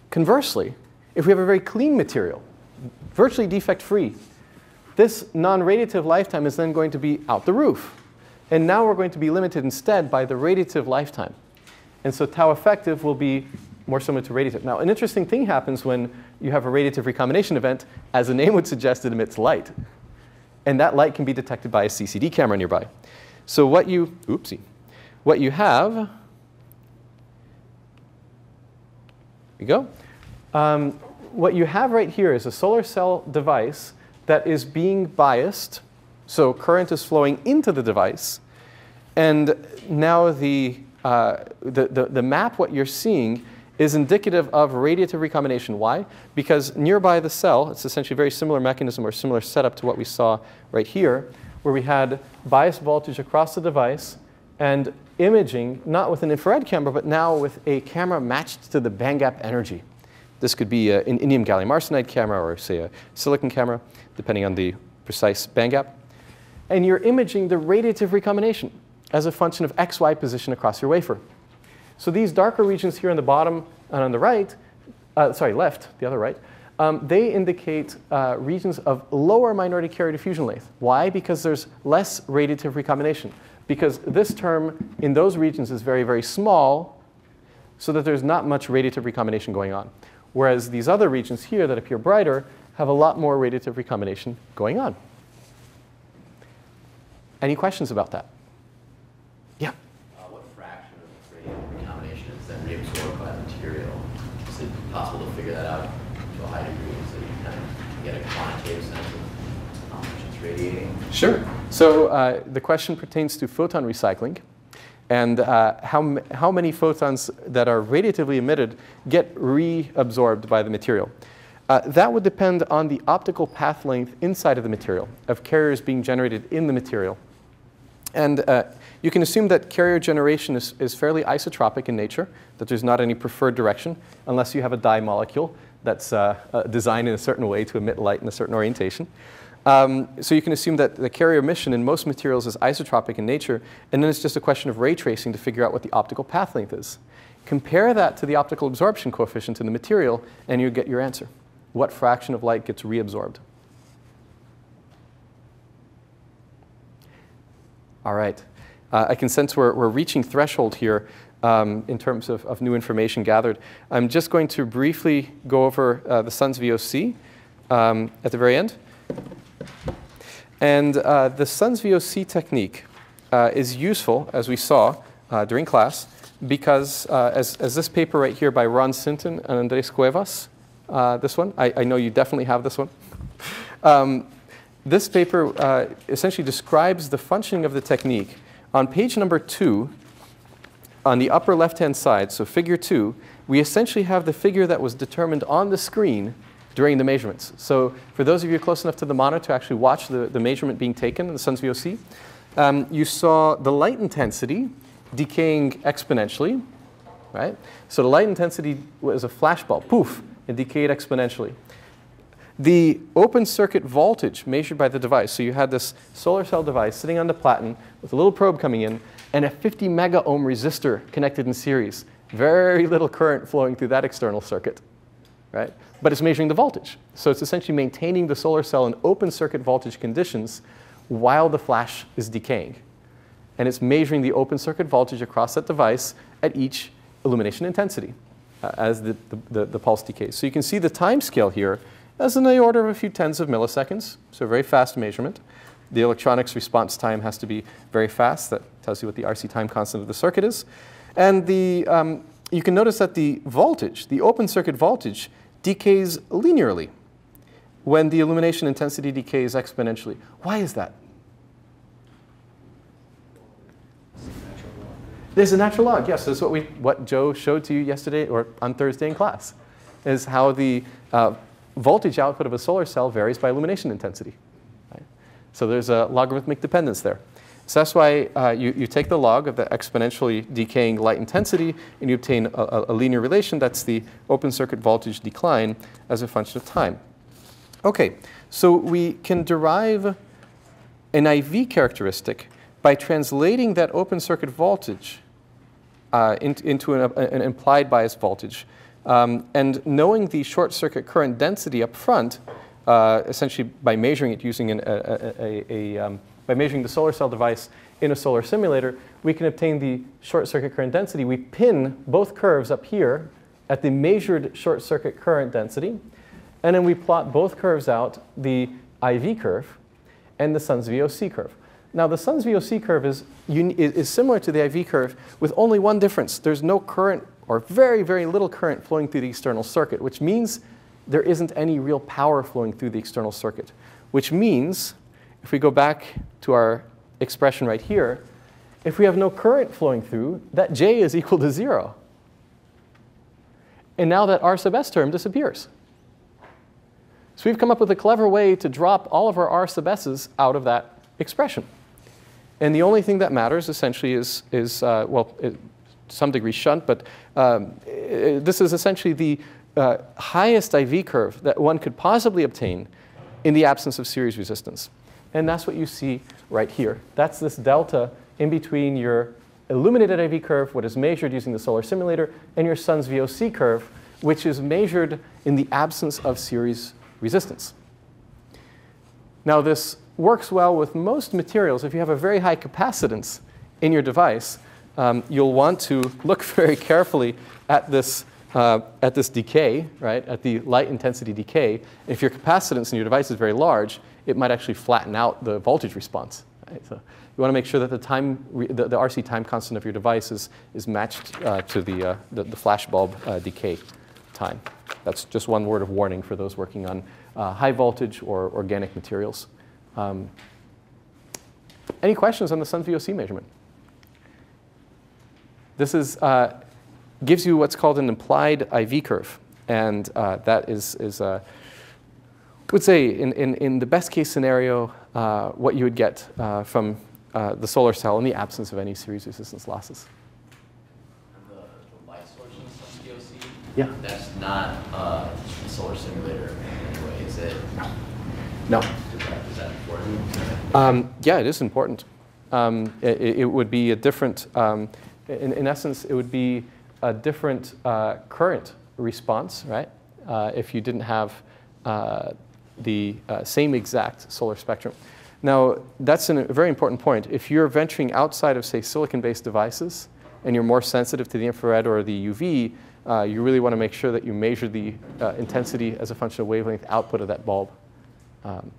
Conversely, if we have a very clean material, virtually defect-free, this non-radiative lifetime is then going to be out the roof. And now we're going to be limited instead by the radiative lifetime. And so tau effective will be more similar to radiative. Now, an interesting thing happens when you have a radiative recombination event. As the name would suggest, it emits light. And that light can be detected by a C C D camera nearby. So what you, oopsie, what you have, we go. Um, what you have right here is a solar cell device that is being biased. So current is flowing into the device. And now the, uh, the, the, the map, what you're seeing, is indicative of radiative recombination. Why? Because nearby the cell, it's essentially a very similar mechanism or similar setup to what we saw right here, where we had biased voltage across the device and imaging, not with an infrared camera, but now with a camera matched to the band gap energy. This could be a, an indium gallium arsenide camera or, say, a silicon camera, depending on the precise band gap. And you're imaging the radiative recombination as a function of X Y position across your wafer. So these darker regions here on the bottom and on the right, uh, sorry, left, the other right, um, they indicate uh, regions of lower minority carrier diffusion length. Why? Because there's less radiative recombination. Because this term in those regions is very, very small, so that there's not much radiative recombination going on. Whereas these other regions here that appear brighter have a lot more radiative recombination going on. Any questions about that? Yeah? Uh, what fraction of radiative recombination is then reabsorbed by the material? Is it possible to figure that out to a high degree so you can get a quantitative sense of how much it's radiating? Sure. So uh, the question pertains to photon recycling and uh, how, how many photons that are radiatively emitted get reabsorbed by the material. Uh, that would depend on the optical path length inside of the material, of carriers being generated in the material. And uh, you can assume that carrier generation is, is fairly isotropic in nature, that there's not any preferred direction, unless you have a dye molecule that's uh, uh, designed in a certain way to emit light in a certain orientation. Um, so you can assume that the carrier emission in most materials is isotropic in nature, and then it's just a question of ray tracing to figure out what the optical path length is. Compare that to the optical absorption coefficient in the material, and you get your answer. What fraction of light gets reabsorbed? All right. Uh, I can sense we're, we're reaching threshold here um, in terms of, of new information gathered. I'm just going to briefly go over uh, the Sun's V O C um, at the very end. And uh, the Sun's V O C technique uh, is useful, as we saw uh, during class, because uh, as, as this paper right here by Ron Sinton and Andres Cuevas, uh, this one, I, I know you definitely have this one. Um, this paper uh, essentially describes the functioning of the technique. On page number two, on the upper left-hand side, so figure two, we essentially have the figure that was determined on the screen during the measurements. So for those of you close enough to the monitor to actually watch the, the measurement being taken in the Sun's V O C, um, you saw the light intensity decaying exponentially, right? So the light intensity was a flashbulb, poof, it decayed exponentially. The open circuit voltage measured by the device, so you had this solar cell device sitting on the platen with a little probe coming in and a fifty mega ohm resistor connected in series. Very little current flowing through that external circuit, right? But it's measuring the voltage. So it's essentially maintaining the solar cell in open circuit voltage conditions while the flash is decaying. And it's measuring the open circuit voltage across that device at each illumination intensity uh, as the, the, the, the pulse decays. So you can see the time scale here as in the order of a few tens of milliseconds, so very fast measurement. The electronics response time has to be very fast. That tells you what the R C time constant of the circuit is. And the, um, you can notice that the voltage, the open circuit voltage, decays linearly when the illumination intensity decays exponentially. Why is that? There's a natural log, yes. That's what, we, what Joe showed to you yesterday or on Thursday in class, is how the uh, voltage output of a solar cell varies by illumination intensity. Right? So there's a logarithmic dependence there. So that's why uh, you, you take the log of the exponentially decaying light intensity, and you obtain a, a linear relation. That's the open circuit voltage decline as a function of time. OK, so we can derive an I V characteristic by translating that open circuit voltage uh, in, into an, an implied bias voltage. Um, and knowing the short circuit current density up front, uh, essentially by measuring it using an, a, a, a, a um, by measuring the solar cell device in a solar simulator, we can obtain the short circuit current density. We pin both curves up here at the measured short circuit current density, and then we plot both curves out, the I V curve and the Sun's V O C curve. Now, the Sun's V O C curve is, is similar to the I V curve with only one difference. There's no current or very, very little current flowing through the external circuit, which means there isn't any real power flowing through the external circuit, which means if we go back to our expression right here, if we have no current flowing through, that J is equal to zero. And now that R sub S term disappears. So we've come up with a clever way to drop all of our R sub S's out of that expression. And the only thing that matters essentially is, is uh, well, it, to some degree shunt, but um, it, this is essentially the uh, highest I V curve that one could possibly obtain in the absence of series resistance. And that's what you see right here. That's this delta in between your illuminated I V curve, what is measured using the solar simulator, and your Sun's V O C curve, which is measured in the absence of series resistance. Now, this works well with most materials. If you have a very high capacitance in your device, um, you'll want to look very carefully at this, uh, at this decay, right? At the light intensity decay. If your capacitance in your device is very large, it might actually flatten out the voltage response. Right? So you want to make sure that the, time the, the R C time constant of your device is, is matched uh, to the, uh, the, the flash bulb uh, decay time. That's just one word of warning for those working on uh, high voltage or organic materials. Um, any questions on the Sun's V O C measurement? This is, uh, gives you what's called an implied I V curve. And uh, that is, is uh, I would say, in, in, in the best case scenario, uh, what you would get uh, from uh, the solar cell in the absence of any series resistance losses. The, the light source in some V O C, yeah. That's not uh, a solar simulator in any way, is it? No. No. Is that, is that important? Um, yeah, it is important. Um, it, it would be a different, um, in, in essence, it would be a different uh, current response, right? Uh, if you didn't have uh, the uh, same exact solar spectrum. Now, that's an, a very important point. If you're venturing outside of, say, silicon-based devices, and you're more sensitive to the infrared or the U V, uh, you really want to make sure that you measure the uh, intensity as a function of wavelength output of that bulb. Um,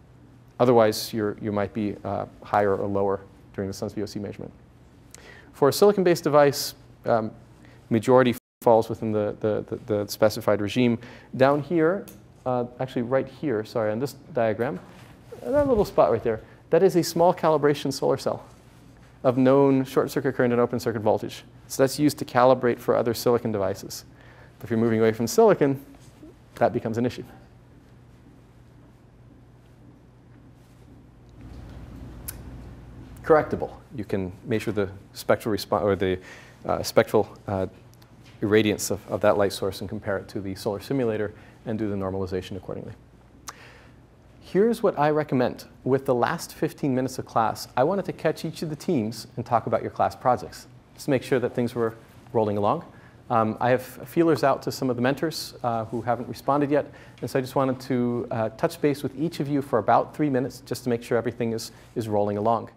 otherwise, you're, you might be uh, higher or lower during the Sun's V O C measurement. For a silicon-based device, um, majority falls within the, the, the, the specified regime. Down here, Uh, actually right here, sorry, on this diagram, that little spot right there, that is a small calibration solar cell. of known short circuit current and open circuit voltage. So that's used to calibrate for other silicon devices. If you're moving away from silicon, that becomes an issue. Correctable. You can measure the spectral response or the uh, spectral uh, irradiance of, of that light source and compare it to the solar simulator and do the normalization accordingly. Here's what I recommend. With the last fifteen minutes of class, I wanted to catch each of the teams and talk about your class projects, just to make sure that things were rolling along. Um, I have feelers out to some of the mentors uh, who haven't responded yet, and so I just wanted to uh, touch base with each of you for about three minutes just to make sure everything is, is rolling along.